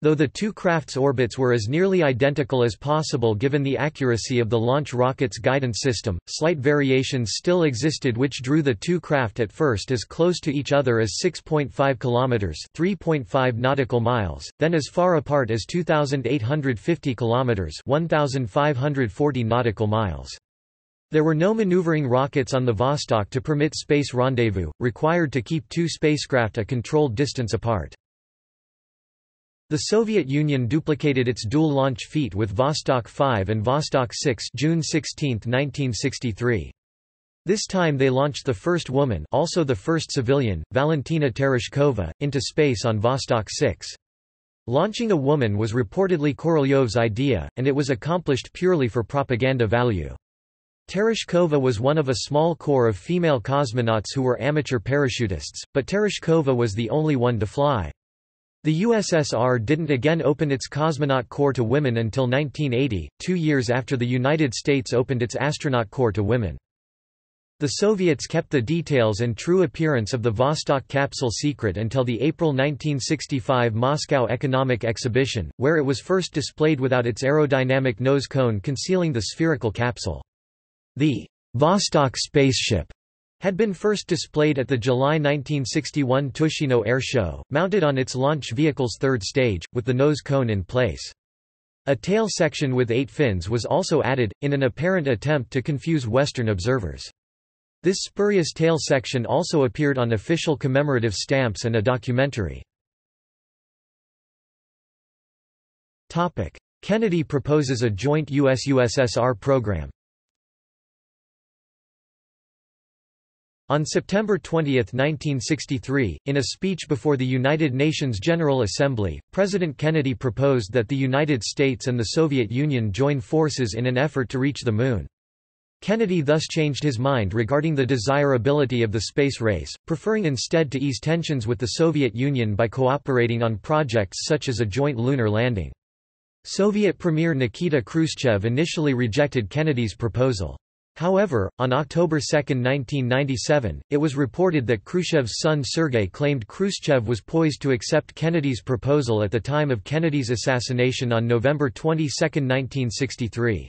Though the two crafts' orbits were as nearly identical as possible given the accuracy of the launch rocket's guidance system, slight variations still existed which drew the two craft at first as close to each other as six point five kilometers (three point five nautical miles), then as far apart as two thousand eight hundred fifty kilometers (one thousand five hundred forty nautical miles). There were no maneuvering rockets on the Vostok to permit space rendezvous, required to keep two spacecraft a controlled distance apart. The Soviet Union duplicated its dual launch feat with Vostok five and Vostok six June sixteenth nineteen sixty-three. This time they launched the first woman, also the first civilian, Valentina Tereshkova, into space on Vostok six. Launching a woman was reportedly Korolyov's idea, and it was accomplished purely for propaganda value. Tereshkova was one of a small corps of female cosmonauts who were amateur parachutists, but Tereshkova was the only one to fly. The U S S R didn't again open its cosmonaut corps to women until nineteen eighty, two years after the United States opened its astronaut corps to women. The Soviets kept the details and true appearance of the Vostok capsule secret until the April nineteen sixty-five Moscow Economic Exhibition, where it was first displayed without its aerodynamic nose cone concealing the spherical capsule. The Vostok spaceship had been first displayed at the July nineteen sixty-one Tushino Air Show, mounted on its launch vehicle's third stage, with the nose cone in place. A tail section with eight fins was also added, in an apparent attempt to confuse Western observers. This spurious tail section also appeared on official commemorative stamps and a documentary. Kennedy proposes a joint U S U S S R program. On September twentieth nineteen sixty-three, in a speech before the United Nations General Assembly, President Kennedy proposed that the United States and the Soviet Union join forces in an effort to reach the Moon. Kennedy thus changed his mind regarding the desirability of the space race, preferring instead to ease tensions with the Soviet Union by cooperating on projects such as a joint lunar landing. Soviet Premier Nikita Khrushchev initially rejected Kennedy's proposal. However, on October second nineteen ninety-seven, it was reported that Khrushchev's son Sergei claimed Khrushchev was poised to accept Kennedy's proposal at the time of Kennedy's assassination on November twenty-second nineteen sixty-three.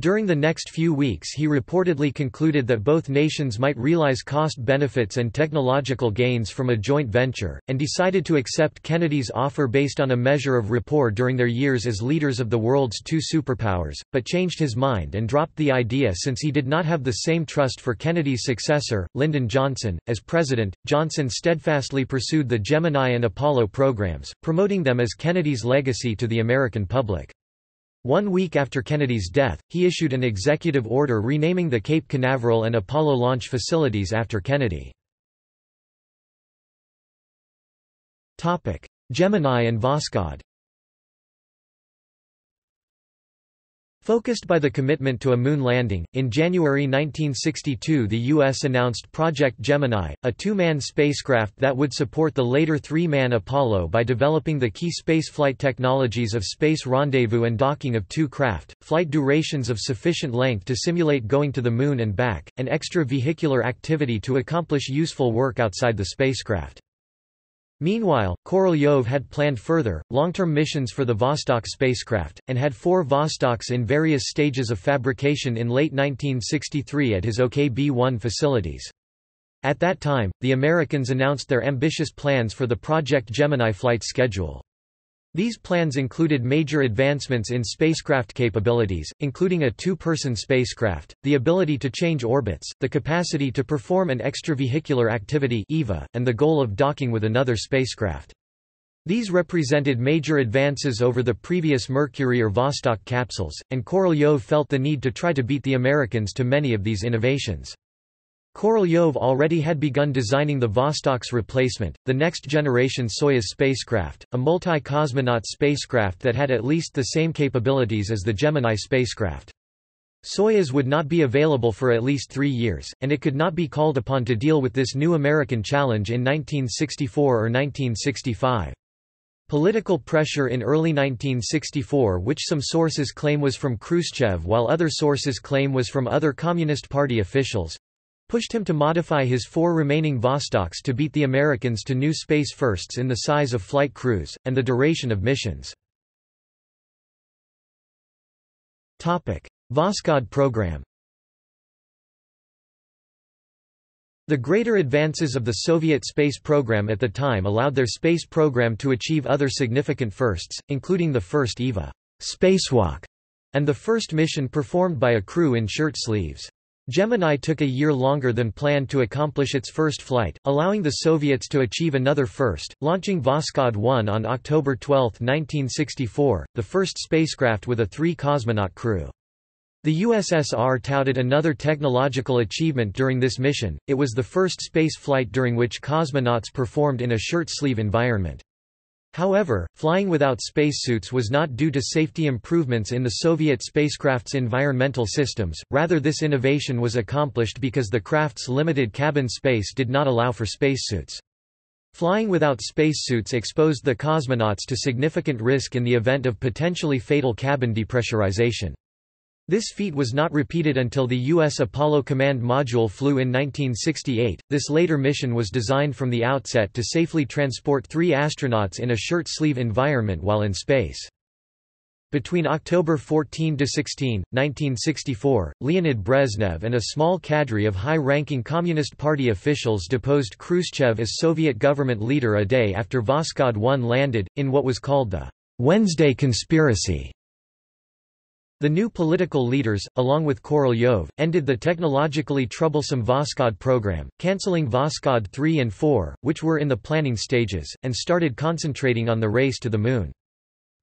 During the next few weeks he reportedly concluded that both nations might realize cost benefits and technological gains from a joint venture, and decided to accept Kennedy's offer based on a measure of rapport during their years as leaders of the world's two superpowers, but changed his mind and dropped the idea since he did not have the same trust for Kennedy's successor, Lyndon Johnson. As president, Johnson steadfastly pursued the Gemini and Apollo programs, promoting them as Kennedy's legacy to the American public. One week after Kennedy's death, he issued an executive order renaming the Cape Canaveral and Apollo launch facilities after Kennedy. Gemini and Voskhod. Focused by the commitment to a moon landing, in January nineteen sixty-two the U S announced Project Gemini, a two-man spacecraft that would support the later three-man Apollo by developing the key spaceflight technologies of space rendezvous and docking of two craft, flight durations of sufficient length to simulate going to the moon and back, and extra-vehicular activity to accomplish useful work outside the spacecraft. Meanwhile, Korolyov had planned further, long-term missions for the Vostok spacecraft, and had four Vostoks in various stages of fabrication in late nineteen sixty-three at his O K B one facilities. At that time, the Americans announced their ambitious plans for the Project Gemini flight schedule. These plans included major advancements in spacecraft capabilities, including a two-person spacecraft, the ability to change orbits, the capacity to perform an extravehicular activity E V A, and the goal of docking with another spacecraft. These represented major advances over the previous Mercury or Vostok capsules, and Korolyov felt the need to try to beat the Americans to many of these innovations. Korolyov already had begun designing the Vostok's replacement, the next-generation Soyuz spacecraft, a multi-cosmonaut spacecraft that had at least the same capabilities as the Gemini spacecraft. Soyuz would not be available for at least three years, and it could not be called upon to deal with this new American challenge in nineteen sixty-four or nineteen sixty-five. Political pressure in early nineteen sixty-four, which some sources claim was from Khrushchev while other sources claim was from other Communist Party officials, pushed him to modify his four remaining Vostoks to beat the Americans to new space firsts in the size of flight crews, and the duration of missions. Voskhod program. The greater advances of the Soviet space program at the time allowed their space program to achieve other significant firsts, including the first E V A spacewalk, and the first mission performed by a crew in shirt sleeves. Gemini took a year longer than planned to accomplish its first flight, allowing the Soviets to achieve another first, launching Voskhod one on October twelfth nineteen sixty-four, the first spacecraft with a three-cosmonaut crew. The U S S R touted another technological achievement during this mission. It was the first space flight during which cosmonauts performed in a shirt-sleeve environment. However, flying without spacesuits was not due to safety improvements in the Soviet spacecraft's environmental systems, rather this innovation was accomplished because the craft's limited cabin space did not allow for spacesuits. Flying without spacesuits exposed the cosmonauts to significant risk in the event of potentially fatal cabin depressurization. This feat was not repeated until the U S Apollo Command Module flew in nineteen sixty-eight. This later mission was designed from the outset to safely transport three astronauts in a shirt-sleeve environment while in space. Between October fourteenth to sixteenth nineteen sixty-four, Leonid Brezhnev and a small cadre of high-ranking Communist Party officials deposed Khrushchev as Soviet government leader a day after Voskhod one landed, in what was called the Wednesday Conspiracy. The new political leaders, along with Korolyov, ended the technologically troublesome Voskhod program, cancelling Voskhod three and four, which were in the planning stages, and started concentrating on the race to the moon.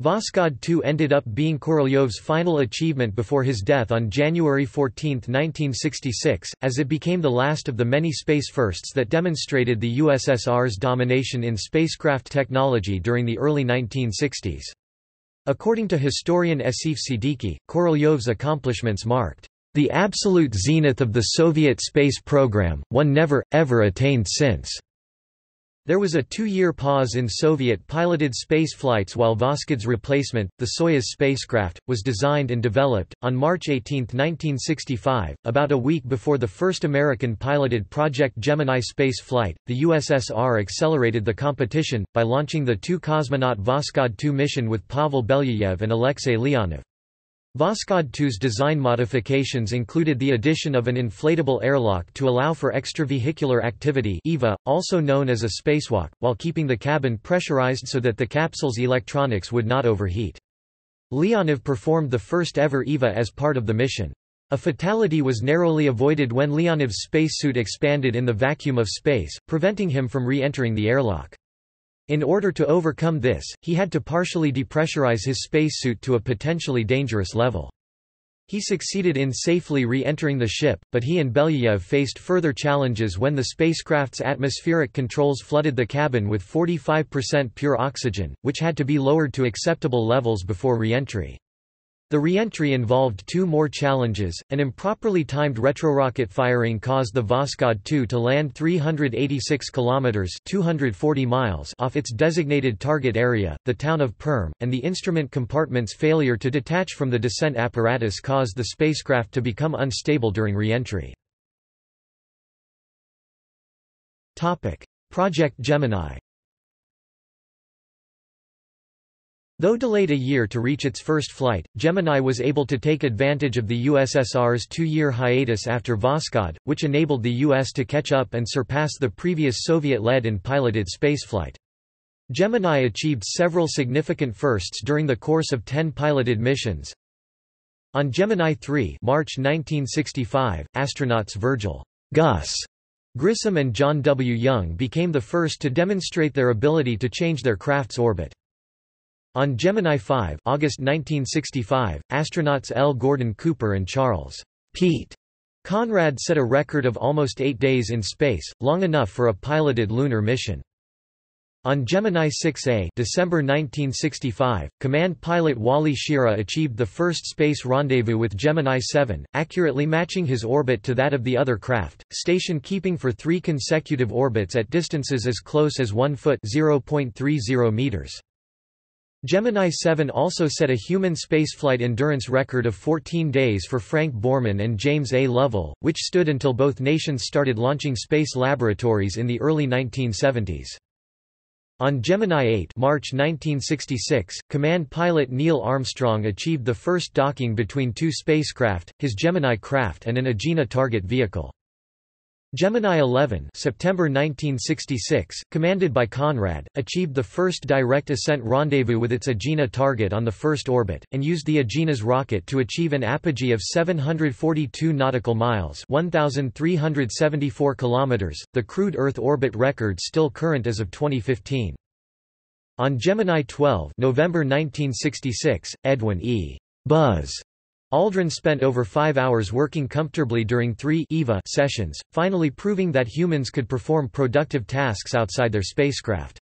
Voskhod two ended up being Korolyov's final achievement before his death on January fourteenth nineteen sixty-six, as it became the last of the many space firsts that demonstrated the U S S R's domination in spacecraft technology during the early nineteen sixties. According to historian Esif Siddiqui, Korolyov's accomplishments marked the absolute zenith of the Soviet space program, one never, ever attained since. There was a two-year pause in Soviet-piloted space flights while Voskhod one's replacement, the Soyuz spacecraft, was designed and developed. On March eighteenth nineteen sixty-five, about a week before the first American-piloted Project Gemini space flight, the U S S R accelerated the competition by launching the two-cosmonaut Voskhod two mission with Pavel Belyayev and Alexei Leonov. Voskhod two's design modifications included the addition of an inflatable airlock to allow for extravehicular activity E V A, also known as a spacewalk, while keeping the cabin pressurized so that the capsule's electronics would not overheat. Leonov performed the first-ever E V A as part of the mission. A fatality was narrowly avoided when Leonov's spacesuit expanded in the vacuum of space, preventing him from re-entering the airlock. In order to overcome this, he had to partially depressurize his spacesuit to a potentially dangerous level. He succeeded in safely re-entering the ship, but he and Belyayev faced further challenges when the spacecraft's atmospheric controls flooded the cabin with forty-five percent pure oxygen, which had to be lowered to acceptable levels before re-entry. The re-entry involved two more challenges. An improperly timed retrorocket firing caused the Voskhod two to land three hundred eighty-six kilometers (two hundred forty miles) off its designated target area, the town of Perm, and the instrument compartment's failure to detach from the descent apparatus caused the spacecraft to become unstable during re-entry. Topic: Project Gemini. Though delayed a year to reach its first flight, Gemini was able to take advantage of the U S S R's two-year hiatus after Voskhod, which enabled the U S to catch up and surpass the previous Soviet-led and piloted spaceflight. Gemini achieved several significant firsts during the course of ten piloted missions. On Gemini three, March nineteen sixty-five, astronauts Virgil Gus Grissom and John W. Young became the first to demonstrate their ability to change their craft's orbit. On Gemini five, August nineteen sixty-five, astronauts L. Gordon Cooper and Charles Pete Conrad set a record of almost eight days in space, long enough for a piloted lunar mission. On Gemini six A, December nineteen sixty-five, command pilot Wally Schirra achieved the first space rendezvous with Gemini seven, accurately matching his orbit to that of the other craft, station keeping for three consecutive orbits at distances as close as one foot (zero point three zero meters). Gemini seven also set a human spaceflight endurance record of fourteen days for Frank Borman and James A. Lovell, which stood until both nations started launching space laboratories in the early nineteen seventies. On Gemini eight, March nineteen sixty-six, command pilot Neil Armstrong achieved the first docking between two spacecraft, his Gemini craft and an Agena target vehicle. Gemini eleven, September nineteen sixty-six, commanded by Conrad, achieved the first direct ascent rendezvous with its Agena target on the first orbit, and used the Agena's rocket to achieve an apogee of seven hundred forty-two nautical miles (one thousand three hundred seventy-four kilometers), the crude Earth orbit record still current as of twenty fifteen. On Gemini twelve, November nineteen sixty-six, Edwin E. Buzz Aldrin spent over five hours working comfortably during three E V A sessions, finally proving that humans could perform productive tasks outside their spacecraft.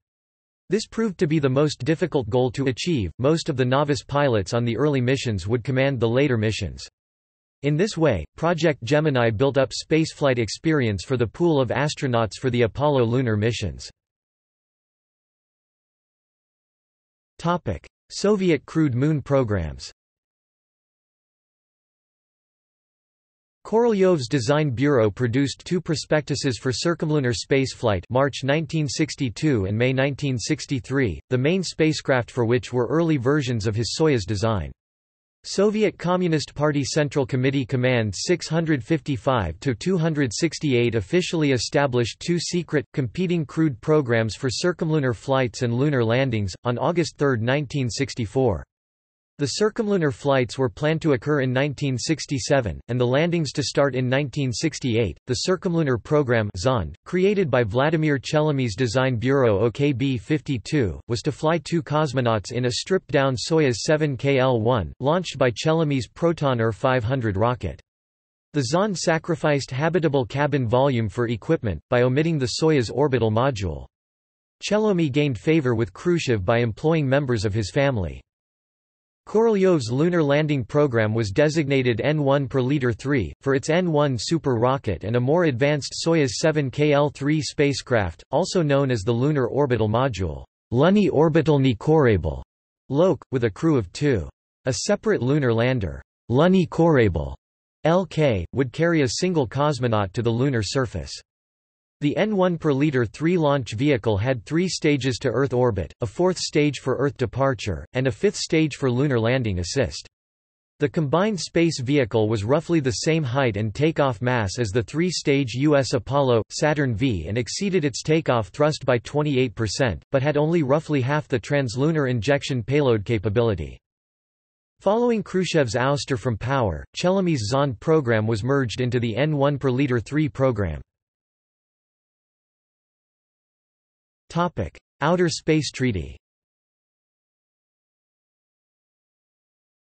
This proved to be the most difficult goal to achieve. Most of the novice pilots on the early missions would command the later missions. In this way, Project Gemini built up spaceflight experience for the pool of astronauts for the Apollo lunar missions. Topic: Soviet crewed moon programs. Korolyov's design bureau produced two prospectuses for circumlunar spaceflight, March nineteen sixty-two and May nineteen sixty-three, the main spacecraft for which were early versions of his Soyuz design. Soviet Communist Party Central Committee Command six fifty-five to two sixty-eight officially established two secret, competing crewed programs for circumlunar flights and lunar landings, on August third nineteen sixty-four. The circumlunar flights were planned to occur in nineteen sixty-seven, and the landings to start in nineteen sixty-eight. The circumlunar program Zond, created by Vladimir Chelomey's design bureau O K B fifty-two, was to fly two cosmonauts in a stripped-down Soyuz seven K L one, launched by Chelomey's Proton R five hundred rocket. The Zond sacrificed habitable cabin volume for equipment, by omitting the Soyuz orbital module. Chelomey gained favor with Khrushchev by employing members of his family. Korolyov's lunar landing program was designated N one per Leader three, for its N one super rocket and a more advanced Soyuz seven K L three spacecraft, also known as the Lunar Orbital Module Luni Orbitalny Korabl, L O K, with a crew of two. A separate lunar lander, Luni Korabl, L K, would carry a single cosmonaut to the lunar surface. The N one per Leader three launch vehicle had three stages to Earth orbit, a fourth stage for Earth departure, and a fifth stage for lunar landing assist. The combined space vehicle was roughly the same height and takeoff mass as the three-stage U S Apollo, Saturn V and exceeded its takeoff thrust by twenty-eight percent, but had only roughly half the translunar injection payload capability. Following Khrushchev's ouster from power, Chelomey's Zond program was merged into the N one per Leader three program. Topic: Outer Space Treaty.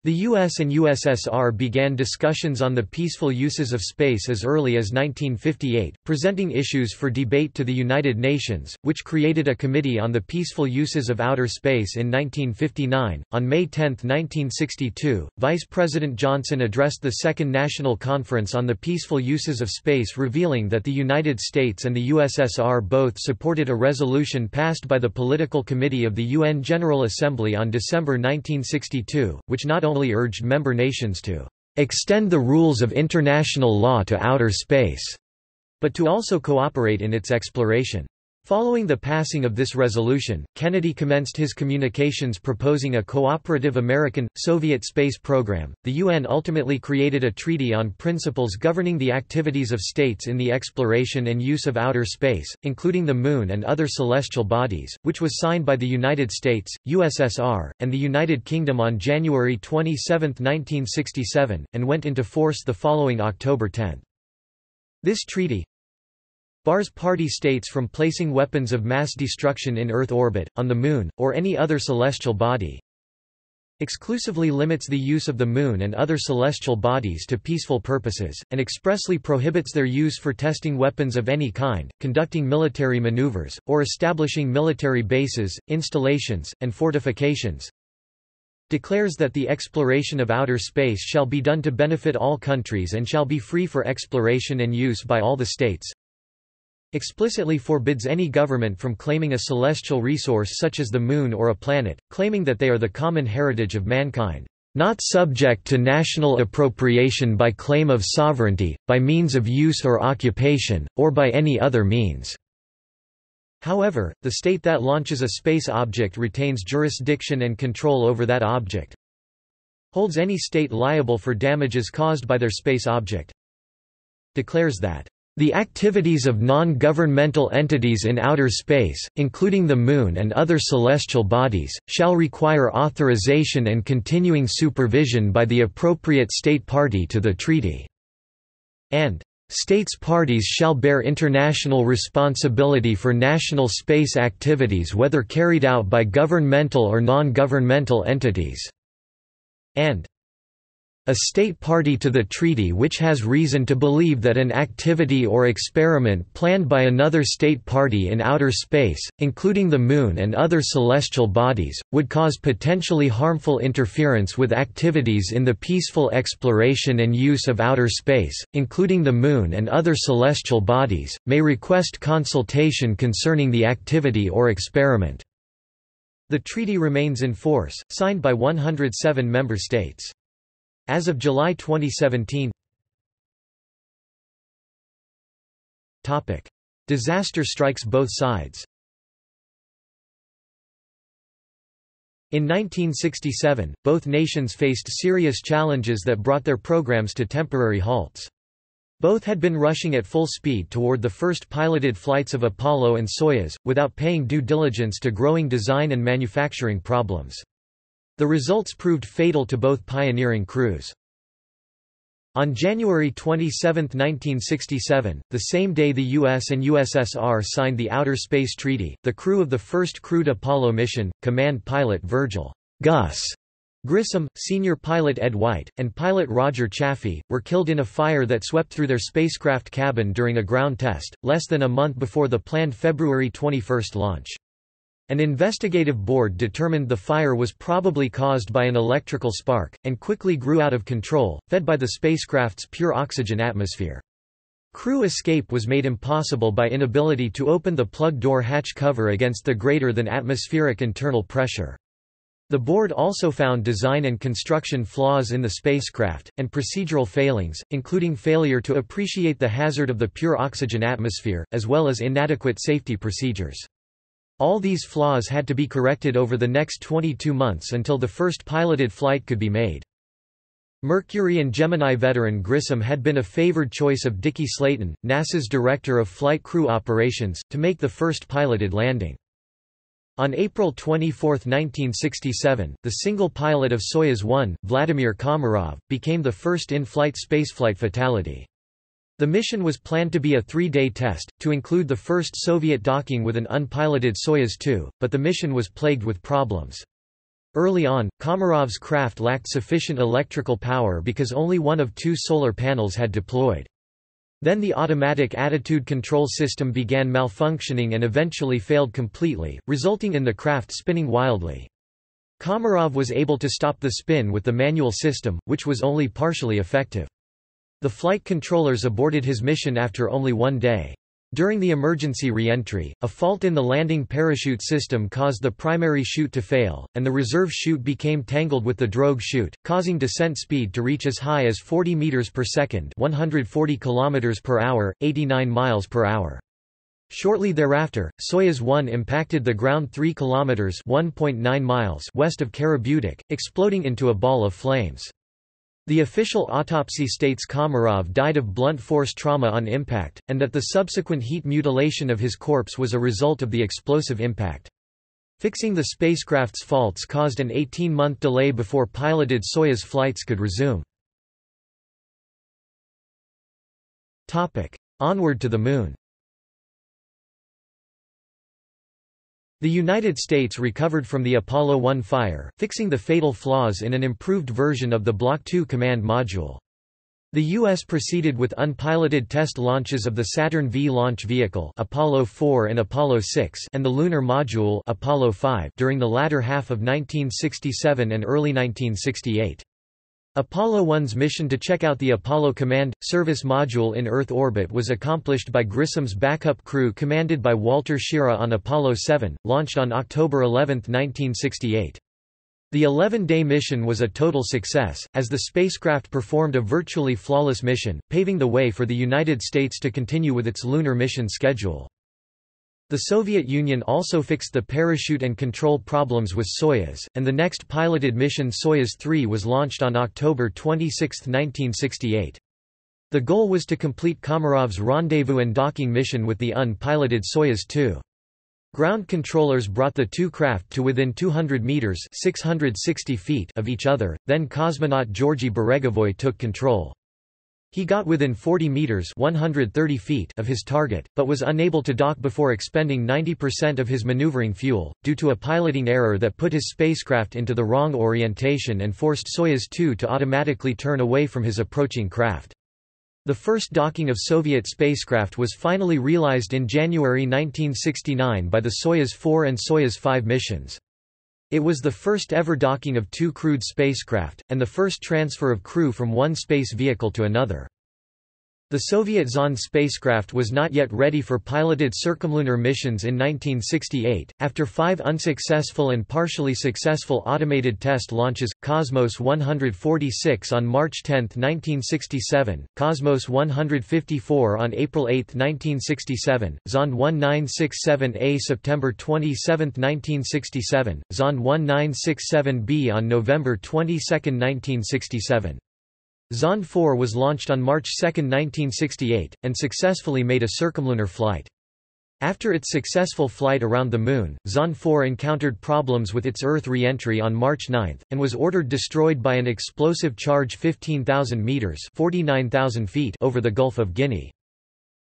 The U S and U S S R began discussions on the peaceful uses of space as early as nineteen fifty-eight, presenting issues for debate to the United Nations, which created a committee on the peaceful uses of outer space in nineteen fifty-nine. On May tenth nineteen sixty-two, Vice President Johnson addressed the Second National Conference on the Peaceful Uses of Space, revealing that the United States and the U S S R both supported a resolution passed by the Political Committee of the U N General Assembly on December nineteen sixty-two, which not only urged member nations to extend the rules of international law to outer space, but to also cooperate in its exploration. Following the passing of this resolution, Kennedy commenced his communications proposing a cooperative American-Soviet space program. The U N ultimately created a treaty on principles governing the activities of states in the exploration and use of outer space, including the Moon and other celestial bodies, which was signed by the United States, U S S R, and the United Kingdom on January twenty-seventh nineteen sixty-seven, and went into force the following October tenth. This treaty bars party states from placing weapons of mass destruction in Earth orbit, on the Moon, or any other celestial body. Exclusively limits the use of the Moon and other celestial bodies to peaceful purposes, and expressly prohibits their use for testing weapons of any kind, conducting military maneuvers, or establishing military bases, installations, and fortifications. Declares that the exploration of outer space shall be done to benefit all countries and shall be free for exploration and use by all the states. Explicitly forbids any government from claiming a celestial resource such as the Moon or a planet, claiming that they are the common heritage of mankind, not subject to national appropriation by claim of sovereignty, by means of use or occupation, or by any other means. However, the state that launches a space object retains jurisdiction and control over that object, holds any state liable for damages caused by their space object, declares that the activities of non-governmental entities in outer space, including the Moon and other celestial bodies, shall require authorization and continuing supervision by the appropriate state party to the treaty, and states parties shall bear international responsibility for national space activities whether carried out by governmental or non-governmental entities, and a state party to the treaty which has reason to believe that an activity or experiment planned by another state party in outer space, including the Moon and other celestial bodies, would cause potentially harmful interference with activities in the peaceful exploration and use of outer space, including the Moon and other celestial bodies, may request consultation concerning the activity or experiment. The treaty remains in force, signed by one hundred seven member states. As of July twenty seventeen. Topic: Disaster strikes both sides. In nineteen sixty-seven, both nations faced serious challenges that brought their programs to temporary halts. Both had been rushing at full speed toward the first piloted flights of Apollo and Soyuz, without paying due diligence to growing design and manufacturing problems. The results proved fatal to both pioneering crews. On January twenty-seventh nineteen sixty-seven, the same day the U S and U S S R signed the Outer Space Treaty, the crew of the first crewed Apollo mission, command pilot Virgil "Gus" Grissom, senior pilot Ed White, and pilot Roger Chaffee, were killed in a fire that swept through their spacecraft cabin during a ground test, less than a month before the planned February twenty-first launch. An investigative board determined the fire was probably caused by an electrical spark, and quickly grew out of control, fed by the spacecraft's pure oxygen atmosphere. Crew escape was made impossible by inability to open the plug door hatch cover against the greater than atmospheric internal pressure. The board also found design and construction flaws in the spacecraft, and procedural failings, including failure to appreciate the hazard of the pure oxygen atmosphere, as well as inadequate safety procedures. All these flaws had to be corrected over the next twenty-two months until the first piloted flight could be made. Mercury and Gemini veteran Grissom had been a favored choice of Dickie Slayton, NASA's director of flight crew operations, to make the first piloted landing. On April twenty-fourth nineteen sixty-seven, the single pilot of Soyuz one, Vladimir Komarov, became the first in-flight spaceflight fatality. The mission was planned to be a three-day test, to include the first Soviet docking with an unpiloted Soyuz two, but the mission was plagued with problems. Early on, Komarov's craft lacked sufficient electrical power because only one of two solar panels had deployed. Then the automatic attitude control system began malfunctioning and eventually failed completely, resulting in the craft spinning wildly. Komarov was able to stop the spin with the manual system, which was only partially effective. The flight controllers aborted his mission after only one day. During the emergency re-entry, a fault in the landing parachute system caused the primary chute to fail, and the reserve chute became tangled with the drogue chute, causing descent speed to reach as high as forty meters per second (one hundred forty kilometers per hour, eighty-nine miles per hour). Shortly thereafter, Soyuz one impacted the ground three kilometers (one point nine miles) west of Karabutik, exploding into a ball of flames. The official autopsy states Komarov died of blunt force trauma on impact, and that the subsequent heat mutilation of his corpse was a result of the explosive impact. Fixing the spacecraft's faults caused an eighteen month delay before piloted Soyuz flights could resume. Topic: Onward to the Moon. The United States recovered from the Apollo one fire, fixing the fatal flaws in an improved version of the Block two command module. The U S proceeded with unpiloted test launches of the Saturn V launch vehicle Apollo four and Apollo six and the lunar module Apollo five during the latter half of nineteen sixty-seven and early nineteen sixty-eight. Apollo one's mission to check out the Apollo Command – Service Module in Earth orbit was accomplished by Grissom's backup crew commanded by Walter Schirra on Apollo seven, launched on October eleventh nineteen sixty-eight. The eleven day mission was a total success, as the spacecraft performed a virtually flawless mission, paving the way for the United States to continue with its lunar mission schedule. The Soviet Union also fixed the parachute and control problems with Soyuz, and the next piloted mission Soyuz three was launched on October twenty-sixth nineteen sixty-eight. The goal was to complete Komarov's rendezvous and docking mission with the unpiloted Soyuz two. Ground controllers brought the two craft to within two hundred meters (six hundred sixty feet) of each other, then cosmonaut Georgy Beregovoy took control. He got within forty meters (one hundred thirty feet) of his target, but was unable to dock before expending ninety percent of his maneuvering fuel, due to a piloting error that put his spacecraft into the wrong orientation and forced Soyuz two to automatically turn away from his approaching craft. The first docking of Soviet spacecraft was finally realized in January nineteen sixty-nine by the Soyuz four and Soyuz five missions. It was the first ever docking of two crewed spacecraft, and the first transfer of crew from one space vehicle to another. The Soviet Zond spacecraft was not yet ready for piloted circumlunar missions in nineteen sixty-eight. After five unsuccessful and partially successful automated test launches, Cosmos one forty-six on March tenth nineteen sixty-seven, Cosmos one fifty-four on April eighth nineteen sixty-seven, Zond nineteen sixty-seven A September twenty-seventh nineteen sixty-seven, Zond nineteen sixty-seven B on November twenty-second nineteen sixty-seven. Zond four was launched on March second nineteen sixty-eight, and successfully made a circumlunar flight. After its successful flight around the Moon, Zond four encountered problems with its Earth re-entry on March ninth, and was ordered destroyed by an explosive charge fifteen thousand meters (forty-nine thousand feet) over the Gulf of Guinea.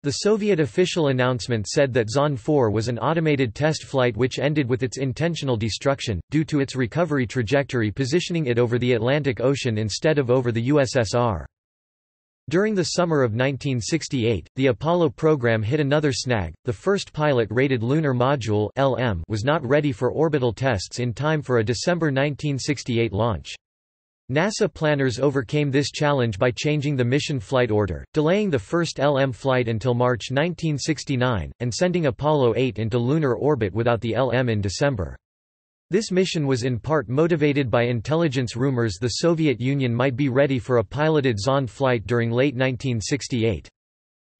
The Soviet official announcement said that Zond four was an automated test flight which ended with its intentional destruction, due to its recovery trajectory positioning it over the Atlantic Ocean instead of over the U S S R. During the summer of nineteen sixty-eight, the Apollo program hit another snag. The first pilot-rated lunar module (L M) was not ready for orbital tests in time for a December nineteen sixty-eight launch. NASA planners overcame this challenge by changing the mission flight order, delaying the first L M flight until March nineteen sixty-nine, and sending Apollo eight into lunar orbit without the L M in December. This mission was in part motivated by intelligence rumors the Soviet Union might be ready for a piloted Zond flight during late nineteen sixty-eight.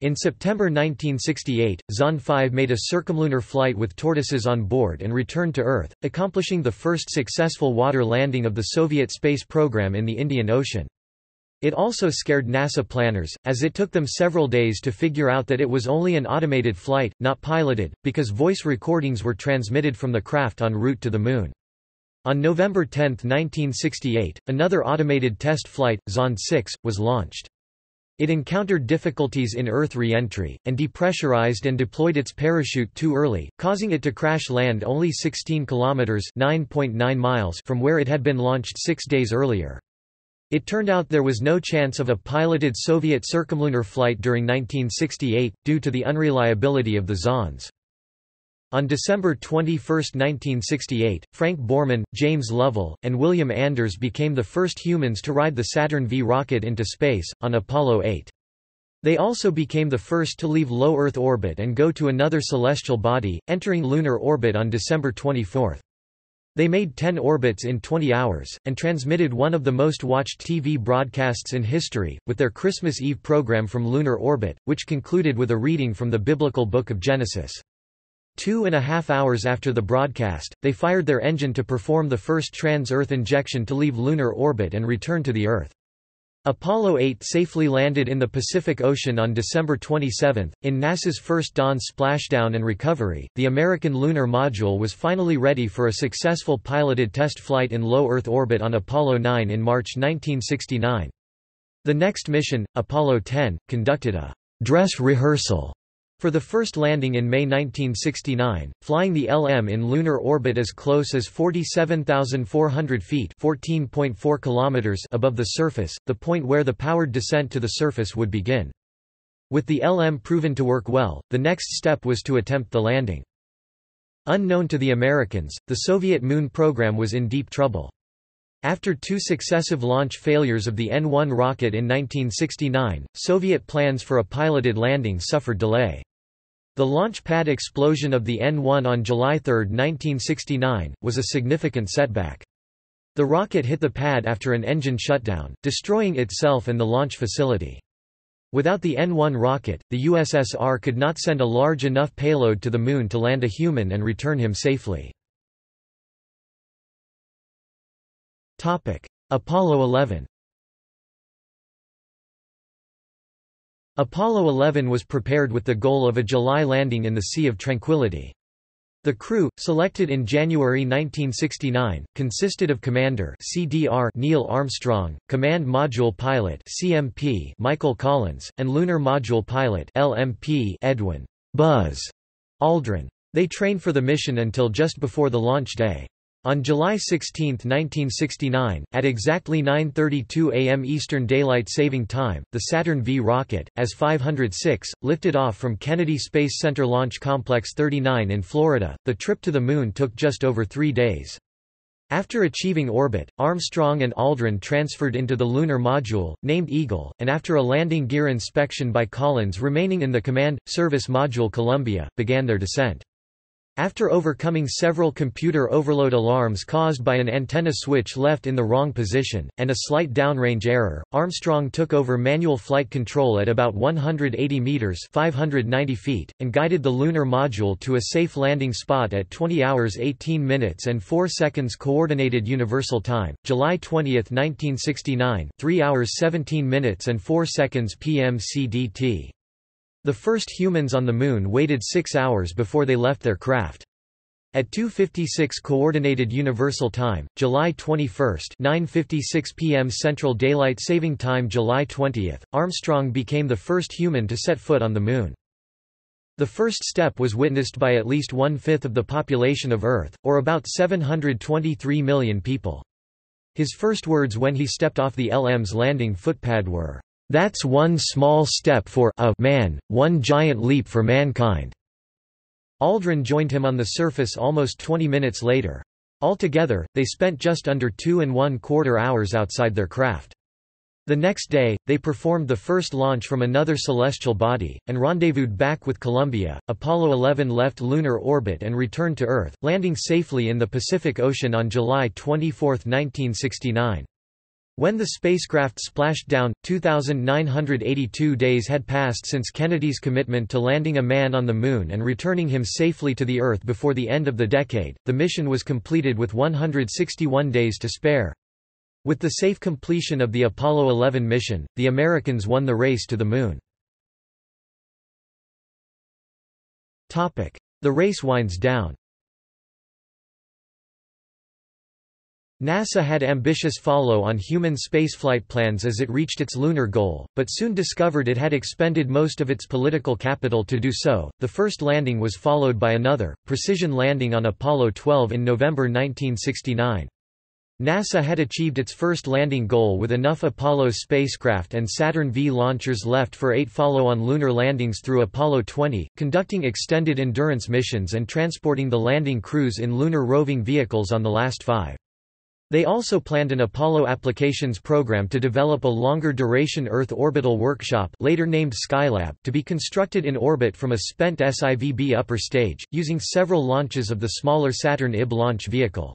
In September nineteen sixty-eight, Zond five made a circumlunar flight with tortoises on board and returned to Earth, accomplishing the first successful water landing of the Soviet space program in the Indian Ocean. It also scared NASA planners, as it took them several days to figure out that it was only an automated flight, not piloted, because voice recordings were transmitted from the craft en route to the Moon. On November tenth nineteen sixty-eight, another automated test flight, Zond six, was launched. It encountered difficulties in Earth re-entry, and depressurized and deployed its parachute too early, causing it to crash land only sixteen kilometers (nine point nine miles) from where it had been launched six days earlier. It turned out there was no chance of a piloted Soviet circumlunar flight during nineteen sixty-eight, due to the unreliability of the Zonds. On December twenty-first nineteen sixty-eight, Frank Borman, James Lovell, and William Anders became the first humans to ride the Saturn V rocket into space, on Apollo eight. They also became the first to leave low Earth orbit and go to another celestial body, entering lunar orbit on December twenty-fourth. They made ten orbits in twenty hours, and transmitted one of the most watched T V broadcasts in history, with their Christmas Eve program from lunar orbit, which concluded with a reading from the biblical book of Genesis. Two and a half hours after the broadcast, they fired their engine to perform the first trans-Earth injection to leave lunar orbit and return to the Earth. Apollo eight safely landed in the Pacific Ocean on December twenty-seventh. In NASA's first Dawn splashdown and recovery, the American lunar module was finally ready for a successful piloted test flight in low Earth orbit on Apollo nine in March nineteen sixty-nine. The next mission, Apollo ten, conducted a dress rehearsal for the first landing in May nineteen sixty-nine, flying the L M in lunar orbit as close as forty-seven thousand four hundred feet (fourteen point four kilometers) above the surface, the point where the powered descent to the surface would begin. With the L M proven to work well, the next step was to attempt the landing. Unknown to the Americans, the Soviet moon program was in deep trouble. After two successive launch failures of the N one rocket in nineteen sixty-nine, Soviet plans for a piloted landing suffered delay. The launch pad explosion of the N one on July third nineteen sixty-nine, was a significant setback. The rocket hit the pad after an engine shutdown, destroying itself and the launch facility. Without the N one rocket, the U S S R could not send a large enough payload to the Moon to land a human and return him safely. Apollo eleven. Apollo eleven was prepared with the goal of a July landing in the Sea of Tranquility. The crew, selected in January nineteen sixty-nine, consisted of Commander C D R Neil Armstrong, Command Module Pilot C M P Michael Collins, and Lunar Module Pilot L M P Edwin Buzz Aldrin. They trained for the mission until just before the launch day. On July sixteenth nineteen sixty-nine, at exactly nine thirty-two a m Eastern Daylight Saving Time, the Saturn V rocket, A S five hundred six, lifted off from Kennedy Space Center Launch Complex thirty-nine in Florida. The trip to the Moon took just over three days. After achieving orbit, Armstrong and Aldrin transferred into the lunar module, named Eagle, and after a landing gear inspection by Collins remaining in the Command Service Module Columbia, began their descent. After overcoming several computer overload alarms caused by an antenna switch left in the wrong position, and a slight downrange error, Armstrong took over manual flight control at about one hundred eighty meters (five hundred ninety feet) and guided the lunar module to a safe landing spot at twenty hours eighteen minutes and four seconds Coordinated Universal Time, July twentieth nineteen sixty-nine, three hours seventeen minutes and four seconds P M C D T. The first humans on the Moon waited six hours before they left their craft. At two fifty-six Coordinated Universal Time, July twenty-first, nine fifty-six p m Central Daylight Saving Time, July twentieth, Armstrong became the first human to set foot on the Moon. The first step was witnessed by at least one-fifth of the population of Earth, or about seven hundred twenty-three million people. His first words when he stepped off the L M's landing footpad were, "That's one small step for a man, one giant leap for mankind." Aldrin joined him on the surface almost twenty minutes later. Altogether, they spent just under two and one quarter hours outside their craft. The next day, they performed the first launch from another celestial body, and rendezvoused back with Columbia. Apollo eleven left lunar orbit and returned to Earth, landing safely in the Pacific Ocean on July twenty-fourth nineteen sixty-nine. When the spacecraft splashed down, two thousand nine hundred eighty-two days had passed since Kennedy's commitment to landing a man on the Moon and returning him safely to the Earth before the end of the decade. The mission was completed with one hundred sixty-one days to spare. With the safe completion of the Apollo eleven mission, the Americans won the race to the Moon. Topic: The race winds down. NASA had ambitious follow-on human spaceflight plans as it reached its lunar goal, but soon discovered it had expended most of its political capital to do so. The first landing was followed by another, precision landing on Apollo twelve in November nineteen sixty-nine. NASA had achieved its first landing goal with enough Apollo spacecraft and Saturn V launchers left for eight follow-on lunar landings through Apollo twenty, conducting extended endurance missions and transporting the landing crews in lunar roving vehicles on the last five. They also planned an Apollo applications program to develop a longer-duration Earth orbital workshop, later named Skylab, to be constructed in orbit from a spent S I V B upper stage, using several launches of the smaller Saturn I B launch vehicle.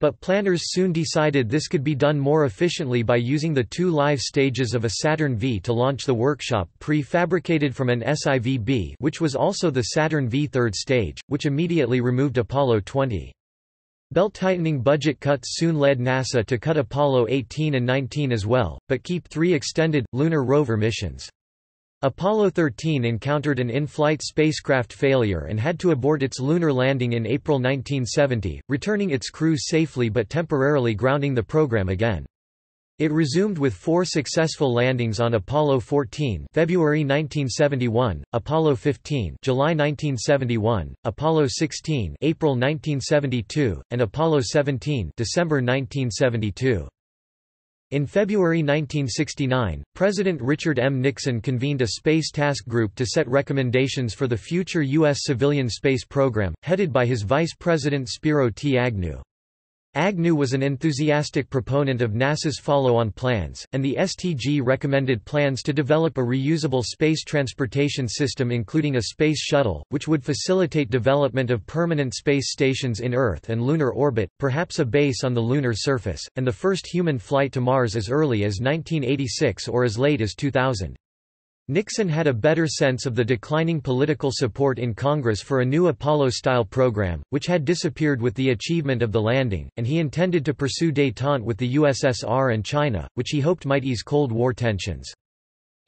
But planners soon decided this could be done more efficiently by using the two live stages of a Saturn V to launch the workshop pre-fabricated from an S I V B, which was also the Saturn V third stage, which immediately removed Apollo twenty. Belt-tightening budget cuts soon led NASA to cut Apollo eighteen and nineteen as well, but keep three extended, lunar rover missions. Apollo thirteen encountered an in-flight spacecraft failure and had to abort its lunar landing in April nineteen seventy, returning its crew safely but temporarily grounding the program again. It resumed with four successful landings on Apollo fourteen, February nineteen seventy-one, Apollo fifteen, July nineteen seventy-one, Apollo sixteen, April nineteen seventy-two, and Apollo seventeen, December nineteen seventy-two. In February nineteen sixty-nine, President Richard M. Nixon convened a space task group to set recommendations for the future U S civilian space program, headed by his vice president Spiro T. Agnew. Agnew was an enthusiastic proponent of NASA's follow-on plans, and the S T G recommended plans to develop a reusable space transportation system including a space shuttle, which would facilitate development of permanent space stations in Earth and lunar orbit, perhaps a base on the lunar surface, and the first human flight to Mars as early as nineteen eighty-six or as late as two thousand. Nixon had a better sense of the declining political support in Congress for a new Apollo-style program, which had disappeared with the achievement of the landing, and he intended to pursue détente with the U S S R and China, which he hoped might ease Cold War tensions.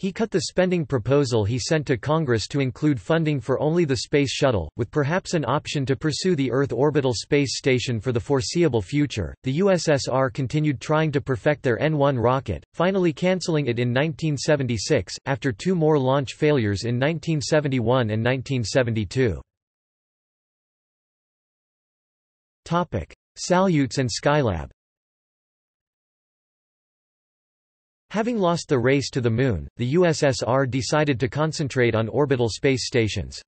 He cut the spending proposal he sent to Congress to include funding for only the space shuttle, with perhaps an option to pursue the Earth orbital space station for the foreseeable future. The U S S R continued trying to perfect their N one rocket, finally canceling it in nineteen seventy-six, after two more launch failures in nineteen seventy-one and nineteen seventy-two. Topic: Salyuts and Skylab. Having lost the race to the Moon, the U S S R decided to concentrate on orbital space stations.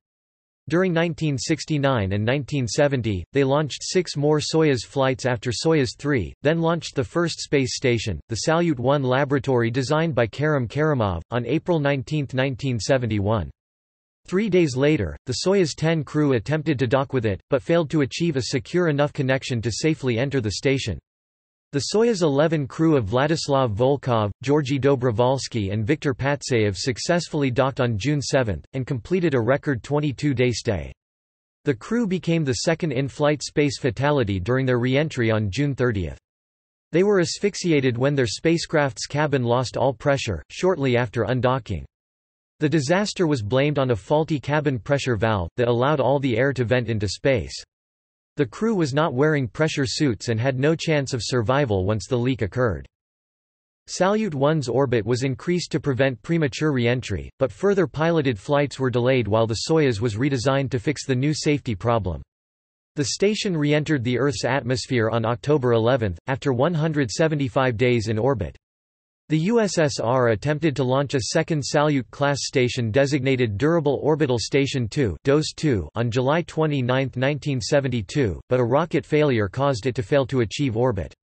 During nineteen sixty-nine and nineteen seventy, they launched six more Soyuz flights after Soyuz three, then launched the first space station, the Salyut one laboratory designed by Karim Karimov, on April nineteenth nineteen seventy-one. Three days later, the Soyuz ten crew attempted to dock with it, but failed to achieve a secure enough connection to safely enter the station. The Soyuz eleven crew of Vladislav Volkov, Georgy Dobrovolsky and Viktor Patsayev successfully docked on June seventh, and completed a record twenty-two day stay. The crew became the second in-flight space fatality during their re-entry on June thirtieth. They were asphyxiated when their spacecraft's cabin lost all pressure, shortly after undocking. The disaster was blamed on a faulty cabin pressure valve, that allowed all the air to vent into space. The crew was not wearing pressure suits and had no chance of survival once the leak occurred. Salyut one's orbit was increased to prevent premature re-entry, but further piloted flights were delayed while the Soyuz was redesigned to fix the new safety problem. The station re-entered the Earth's atmosphere on October eleventh, after one hundred seventy-five days in orbit. The U S S R attempted to launch a second Salyut-class station designated Durable Orbital Station two on July twenty-ninth nineteen seventy-two, but a rocket failure caused it to fail to achieve orbit.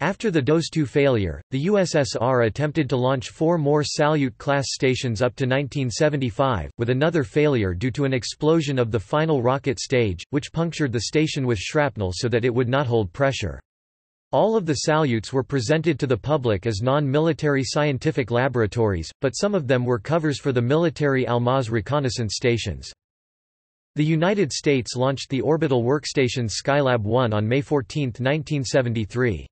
After the D O S two failure, the U S S R attempted to launch four more Salyut-class stations up to nineteen seventy-five, with another failure due to an explosion of the final rocket stage, which punctured the station with shrapnel so that it would not hold pressure. All of the Salyuts were presented to the public as non-military scientific laboratories, but some of them were covers for the military Almaz reconnaissance stations. The United States launched the orbital workstation Skylab one on May fourteenth nineteen seventy-three.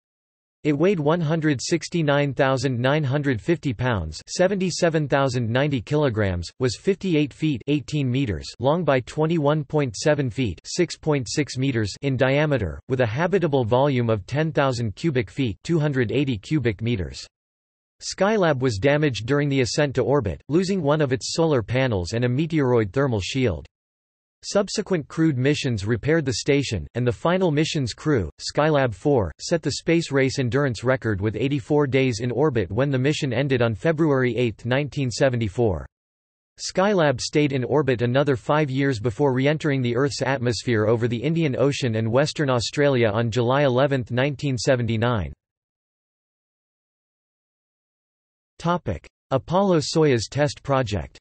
It weighed one hundred sixty-nine thousand nine hundred fifty pounds seventy-seven thousand ninety kilograms, was fifty-eight feet eighteen meters long by twenty-one point seven feet six point six meters in diameter, with a habitable volume of ten thousand cubic feet two hundred eighty cubic meters. Skylab was damaged during the ascent to orbit, losing one of its solar panels and a meteoroid thermal shield. Subsequent crewed missions repaired the station, and the final mission's crew, Skylab four, set the space race endurance record with eighty-four days in orbit when the mission ended on February eighth nineteen seventy-four. Skylab stayed in orbit another five years before re-entering the Earth's atmosphere over the Indian Ocean and Western Australia on July eleventh nineteen seventy-nine. Apollo-Soyuz test project.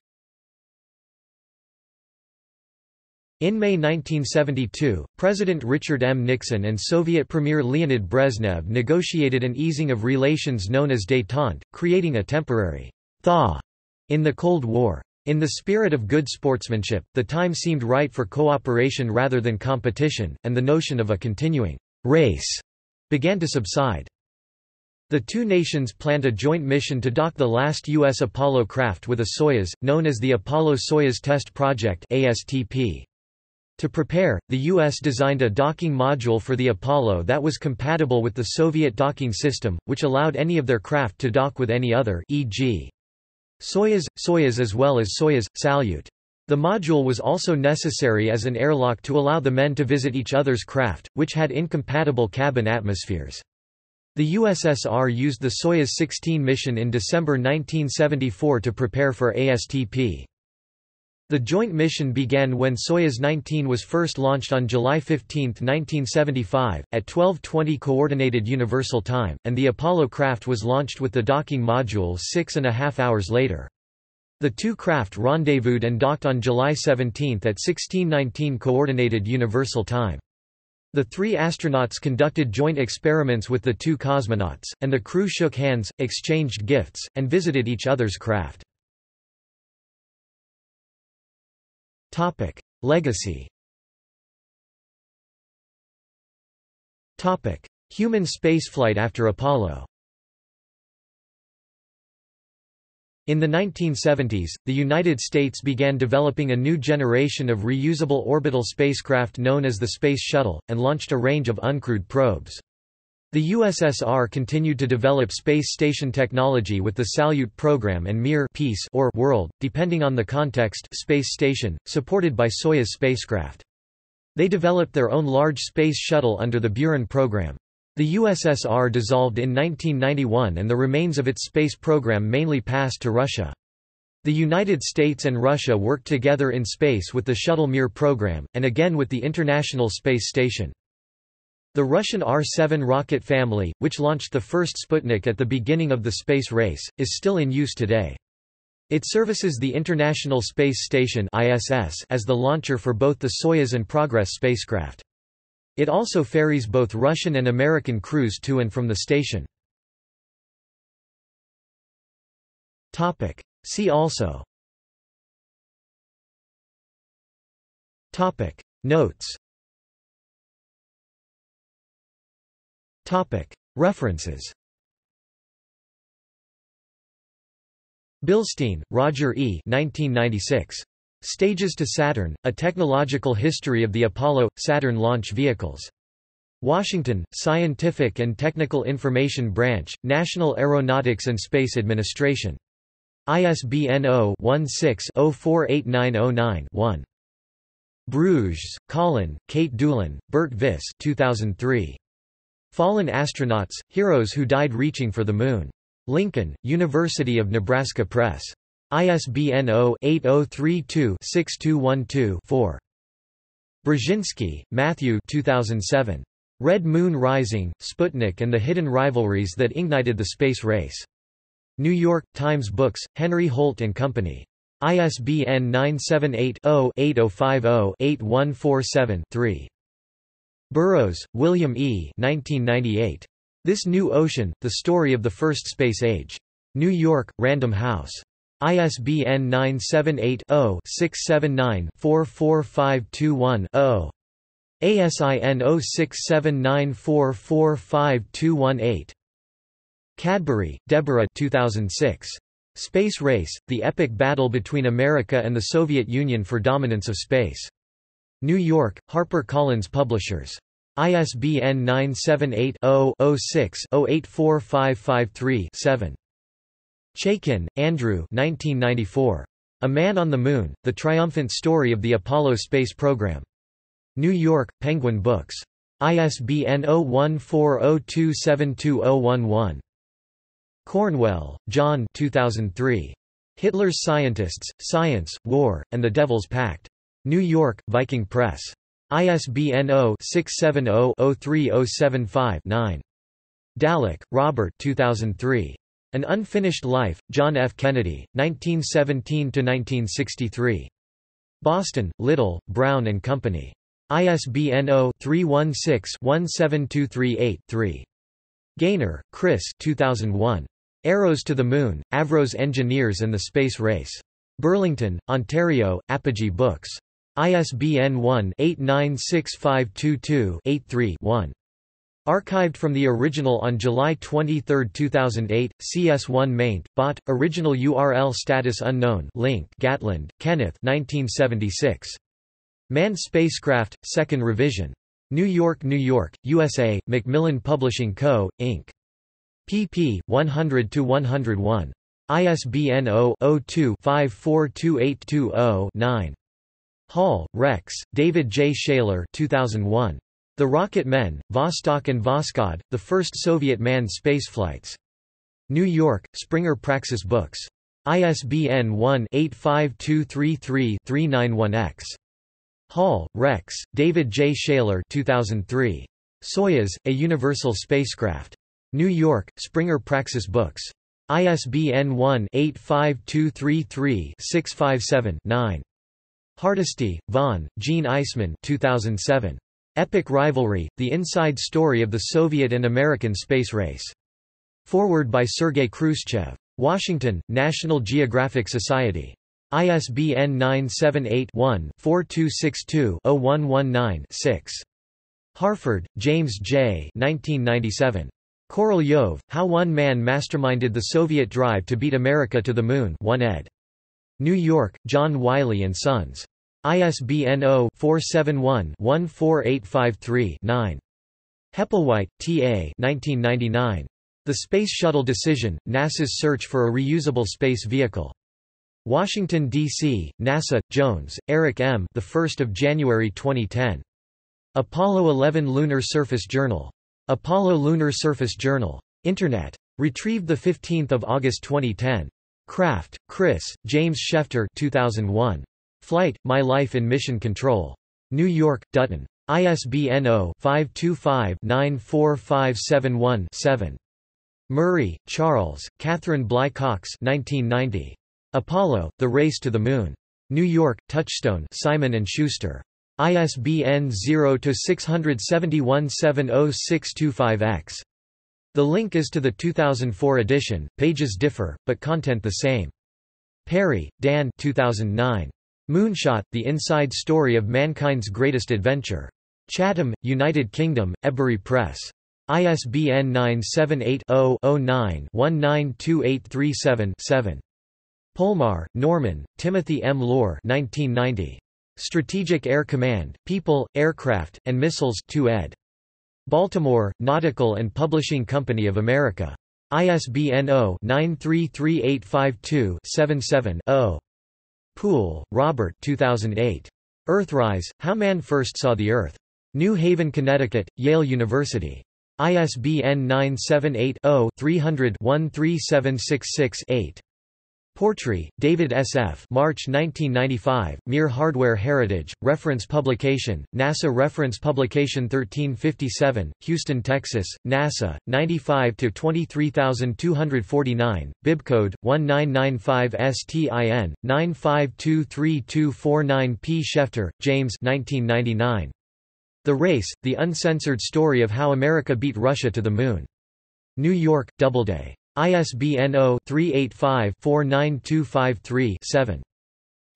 In May nineteen seventy-two, President Richard M. Nixon and Soviet Premier Leonid Brezhnev negotiated an easing of relations known as détente, creating a temporary thaw in the Cold War. In the spirit of good sportsmanship, the time seemed right for cooperation rather than competition, and the notion of a continuing race began to subside. The two nations planned a joint mission to dock the last U S Apollo craft with a Soyuz, known as the Apollo-Soyuz Test Project (A S T P). To prepare, the U S designed a docking module for the Apollo that was compatible with the Soviet docking system, which allowed any of their craft to dock with any other, for example. Soyuz, Soyuz as well as Soyuz, Salyut. The module was also necessary as an airlock to allow the men to visit each other's craft, which had incompatible cabin atmospheres. The U S S R used the Soyuz sixteen mission in December nineteen seventy-four to prepare for A S T P. The joint mission began when Soyuz nineteen was first launched on July fifteenth nineteen seventy-five, at twelve twenty Coordinated Universal Time, and the Apollo craft was launched with the docking module six and a half hours later. The two craft rendezvoused and docked on July seventeenth at sixteen nineteen Coordinated Universal Time. The three astronauts conducted joint experiments with the two cosmonauts, and the crew shook hands, exchanged gifts, and visited each other's craft. Topic: Legacy. Topic: Human spaceflight after Apollo. In the nineteen seventies, the United States began developing a new generation of reusable orbital spacecraft known as the Space Shuttle, and launched a range of uncrewed probes. The U S S R continued to develop space station technology with the Salyut program and Mir peace or world, depending on the context, space station, supported by Soyuz spacecraft. They developed their own large space shuttle under the Buran program. The U S S R dissolved in nineteen ninety-one and the remains of its space program mainly passed to Russia. The United States and Russia worked together in space with the Shuttle Mir program, and again with the International Space Station. The Russian R seven rocket family, which launched the first Sputnik at the beginning of the space race, is still in use today. It services the International Space Station (I S S) as the launcher for both the Soyuz and Progress spacecraft. It also ferries both Russian and American crews to and from the station. Topic: See also. Topic: Notes. Topic: References. Bilstein, Roger E. nineteen ninety-six. Stages to Saturn: A Technological History of the Apollo Saturn Launch Vehicles. Washington, Scientific and Technical Information Branch, National Aeronautics and Space Administration. I S B N zero one six zero four eight nine zero nine one. Bruges, Colin, Kate Doolin, Bert Viss, two thousand three. Fallen Astronauts, Heroes Who Died Reaching for the Moon. Lincoln, University of Nebraska Press. I S B N zero eight zero three two six two one two four. Brzezinski, Matthew two thousand seven. Red Moon Rising, Sputnik and the Hidden Rivalries That Ignited the Space Race. New York, Times Books, Henry Holt and Company. I S B N nine seven eight zero eight zero five zero eight one four seven three. Burroughs, William E. nineteen ninety-eight. This New Ocean, The Story of the First Space Age. New York, Random House. I S B N nine seven eight zero six seven nine four four five two one zero. A S I N zero six seven nine four four five two one eight. Cadbury, Deborah two thousand six. Space Race, The Epic Battle Between America and the Soviet Union for Dominance of Space. New York, HarperCollins Publishers. I S B N nine seven eight zero zero six zero eight four five five three seven. Chaikin, Andrew nineteen ninety-four. A Man on the Moon, The Triumphant Story of the Apollo Space Program. New York, Penguin Books. I S B N zero one four zero two seven two zero one one. Cornwell, John two thousand three. Hitler's Scientists, Science, War, and the Devil's Pact. New York, Viking Press. I S B N zero six seven zero zero three zero seven five nine. Dalek, Robert two thousand three. An Unfinished Life, John F. Kennedy, nineteen seventeen to nineteen sixty-three. Boston, Little, Brown and Company. I S B N zero three one six one seven two three eight three. Gaynor, Chris two thousand one. Arrows to the Moon, Avros Engineers and the Space Race. Burlington, Ontario, Apogee Books. I S B N one eight nine six five two two eight three one. Archived from the original on July twenty-third two thousand eight, C S one maint, bot, original U R L status unknown link. Gatland, Kenneth nineteen seventy-six. Manned Spacecraft, Second Revision. New York, New York, U S A, Macmillan Publishing Co., Incorporated. P P one hundred to one hundred one. I S B N zero zero two five four two eight two zero nine. Hall, Rex, David J. Shaler two thousand one. The Rocket Men, Vostok and Voskhod, the First Soviet Manned Spaceflights. New York, Springer Praxis Books. I S B N one eight five two three three three nine one X. Hall, Rex, David J. Shaler two thousand three. Soyuz, A Universal Spacecraft. New York, Springer Praxis Books. I S B N one eight five two three three six five seven nine. Hardesty, Vaughn, Gene Eisman two thousand seven. Epic Rivalry, The Inside Story of the Soviet and American Space Race. Foreword by Sergei Khrushchev. Washington, National Geographic Society. I S B N nine seven eight one four two six two zero one one nine six. Harford, James J. nineteen ninety-seven. Korolyov, How One Man Masterminded the Soviet Drive to Beat America to the Moon, one ed. New York, John Wiley and Sons. I S B N zero four seven one one four eight five three nine. Heppelwhite, T A nineteen ninety-nine. The Space Shuttle Decision, NASA's Search for a Reusable Space Vehicle. Washington, D C, NASA, Jones, Eric M. the first of January twenty ten. Apollo eleven Lunar Surface Journal. Apollo Lunar Surface Journal. Internet. Retrieved fifteen August twenty ten. Kraft, Chris, James Schefter two thousand one. Flight, My Life in Mission Control. New York, Dutton. I S B N zero five two five nine four five seven one seven. Murray, Charles, Catherine Bly Cox nineteen ninety. Apollo, The Race to the Moon. New York, Touchstone, Simon and Schuster. I S B N zero six seven one seven zero six two five X. The link is to the two thousand four edition, pages differ, but content the same. Perry, Dan two thousand nine. Moonshot, The Inside Story of Mankind's Greatest Adventure. Chatham, United Kingdom, Ebury Press. I S B N nine seven eight zero zero nine one nine two eight three seven seven. Polmar, Norman, Timothy M. Lohr nineteen ninety. Strategic Air Command, People, Aircraft, and Missiles two ed. Baltimore, Nautical and Publishing Company of America. I S B N zero nine three three eight five two seven seven zero. Poole, Robert two thousand eight. Earthrise, How Man First Saw the Earth. New Haven, Connecticut, Yale University. I S B N nine seven eight zero three zero zero one three seven six six eight. Portree, David S. F. March nineteen ninety-five, Mere Hardware Heritage, Reference Publication, NASA Reference Publication thirteen fifty-seven, Houston, Texas, NASA, ninety-five to twenty-three thousand two hundred forty-nine, bibcode, one nine nine five S T I N, nine five two three two four nine P. Schefter, James nineteen ninety-nine. The Race, The Uncensored Story of How America Beat Russia to the Moon. New York, Doubleday. I S B N zero three eight five four nine two five three seven.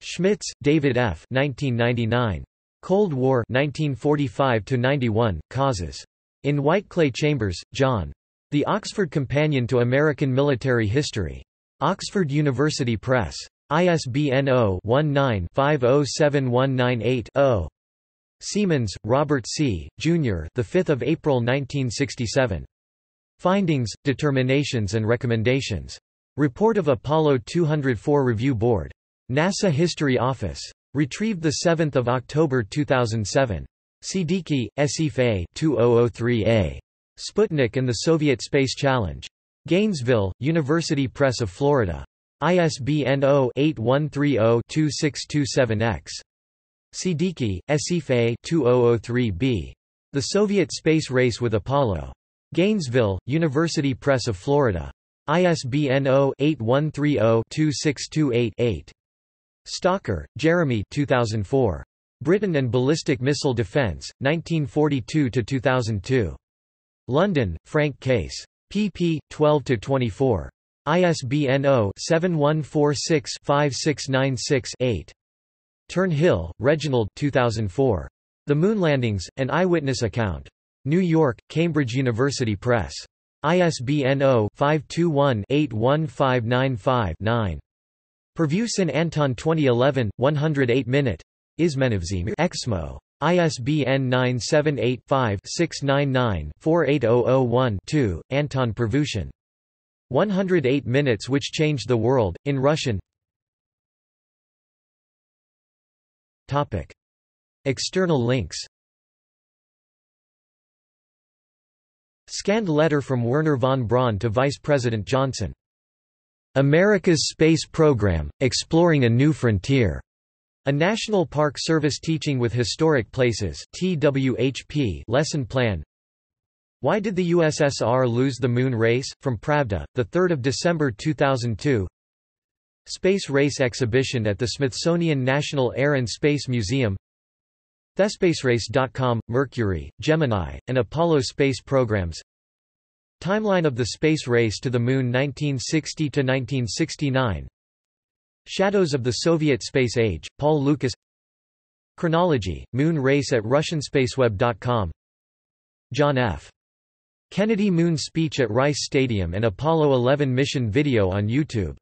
Schmitz, David F. nineteen ninety-nine. Cold War nineteen forty-five to ninety-one, Causes. In Whiteclay Chambers, John. The Oxford Companion to American Military History. Oxford University Press. I S B N zero one nine five zero seven one nine eight zero. Siemens, Robert C., Junior the fifth of April nineteen sixty-seven. Findings, Determinations and Recommendations. Report of Apollo two hundred four Review Board. NASA History Office. Retrieved seventh of October two thousand seven. Siddiqui, S F A two thousand three A. Sputnik and the Soviet Space Challenge. Gainesville, University Press of Florida. I S B N zero eight one three zero two six two seven X. Siddiqui, S F A two thousand three B. The Soviet Space Race with Apollo. Gainesville, University Press of Florida. I S B N zero eight one three zero two six two eight eight. Stocker, Jeremy two thousand four. Britain and Ballistic Missile Defense, nineteen forty-two to two thousand two. London, Frank Case. Pp. twelve to twenty-four. I S B N zero seven one four six five six nine six eight. Turnhill, Reginald two thousand four. The Moon Landings, An Eyewitness Account. New York, Cambridge University Press. I S B N zero five two one eight one five nine five nine. Pervyusin Anton twenty eleven, one hundred eight minute. Izmenivzimir Exmo. I S B N nine seven eight five six nine nine four eight zero zero one two, Anton Pervyusin. one hundred eight minutes which changed the world, in Russian. Topic. External links. Scanned letter from Wernher von Braun to Vice President Johnson. America's Space Program, Exploring a New Frontier. A National Park Service Teaching with Historic Places T W H P lesson plan. Why did the U S S R lose the Moon race? From Pravda, the third of December two thousand two. Space Race Exhibition at the Smithsonian National Air and Space Museum. Thespacerace dot com, Mercury, Gemini, and Apollo space programs. Timeline of the space race to the Moon nineteen sixty to nineteen sixty-nine. Shadows of the Soviet Space Age, Paul Lucas. Chronology, Moon race at Russian Spaceweb dot com. John F. Kennedy Moon speech at Rice Stadium and Apollo eleven mission video on YouTube.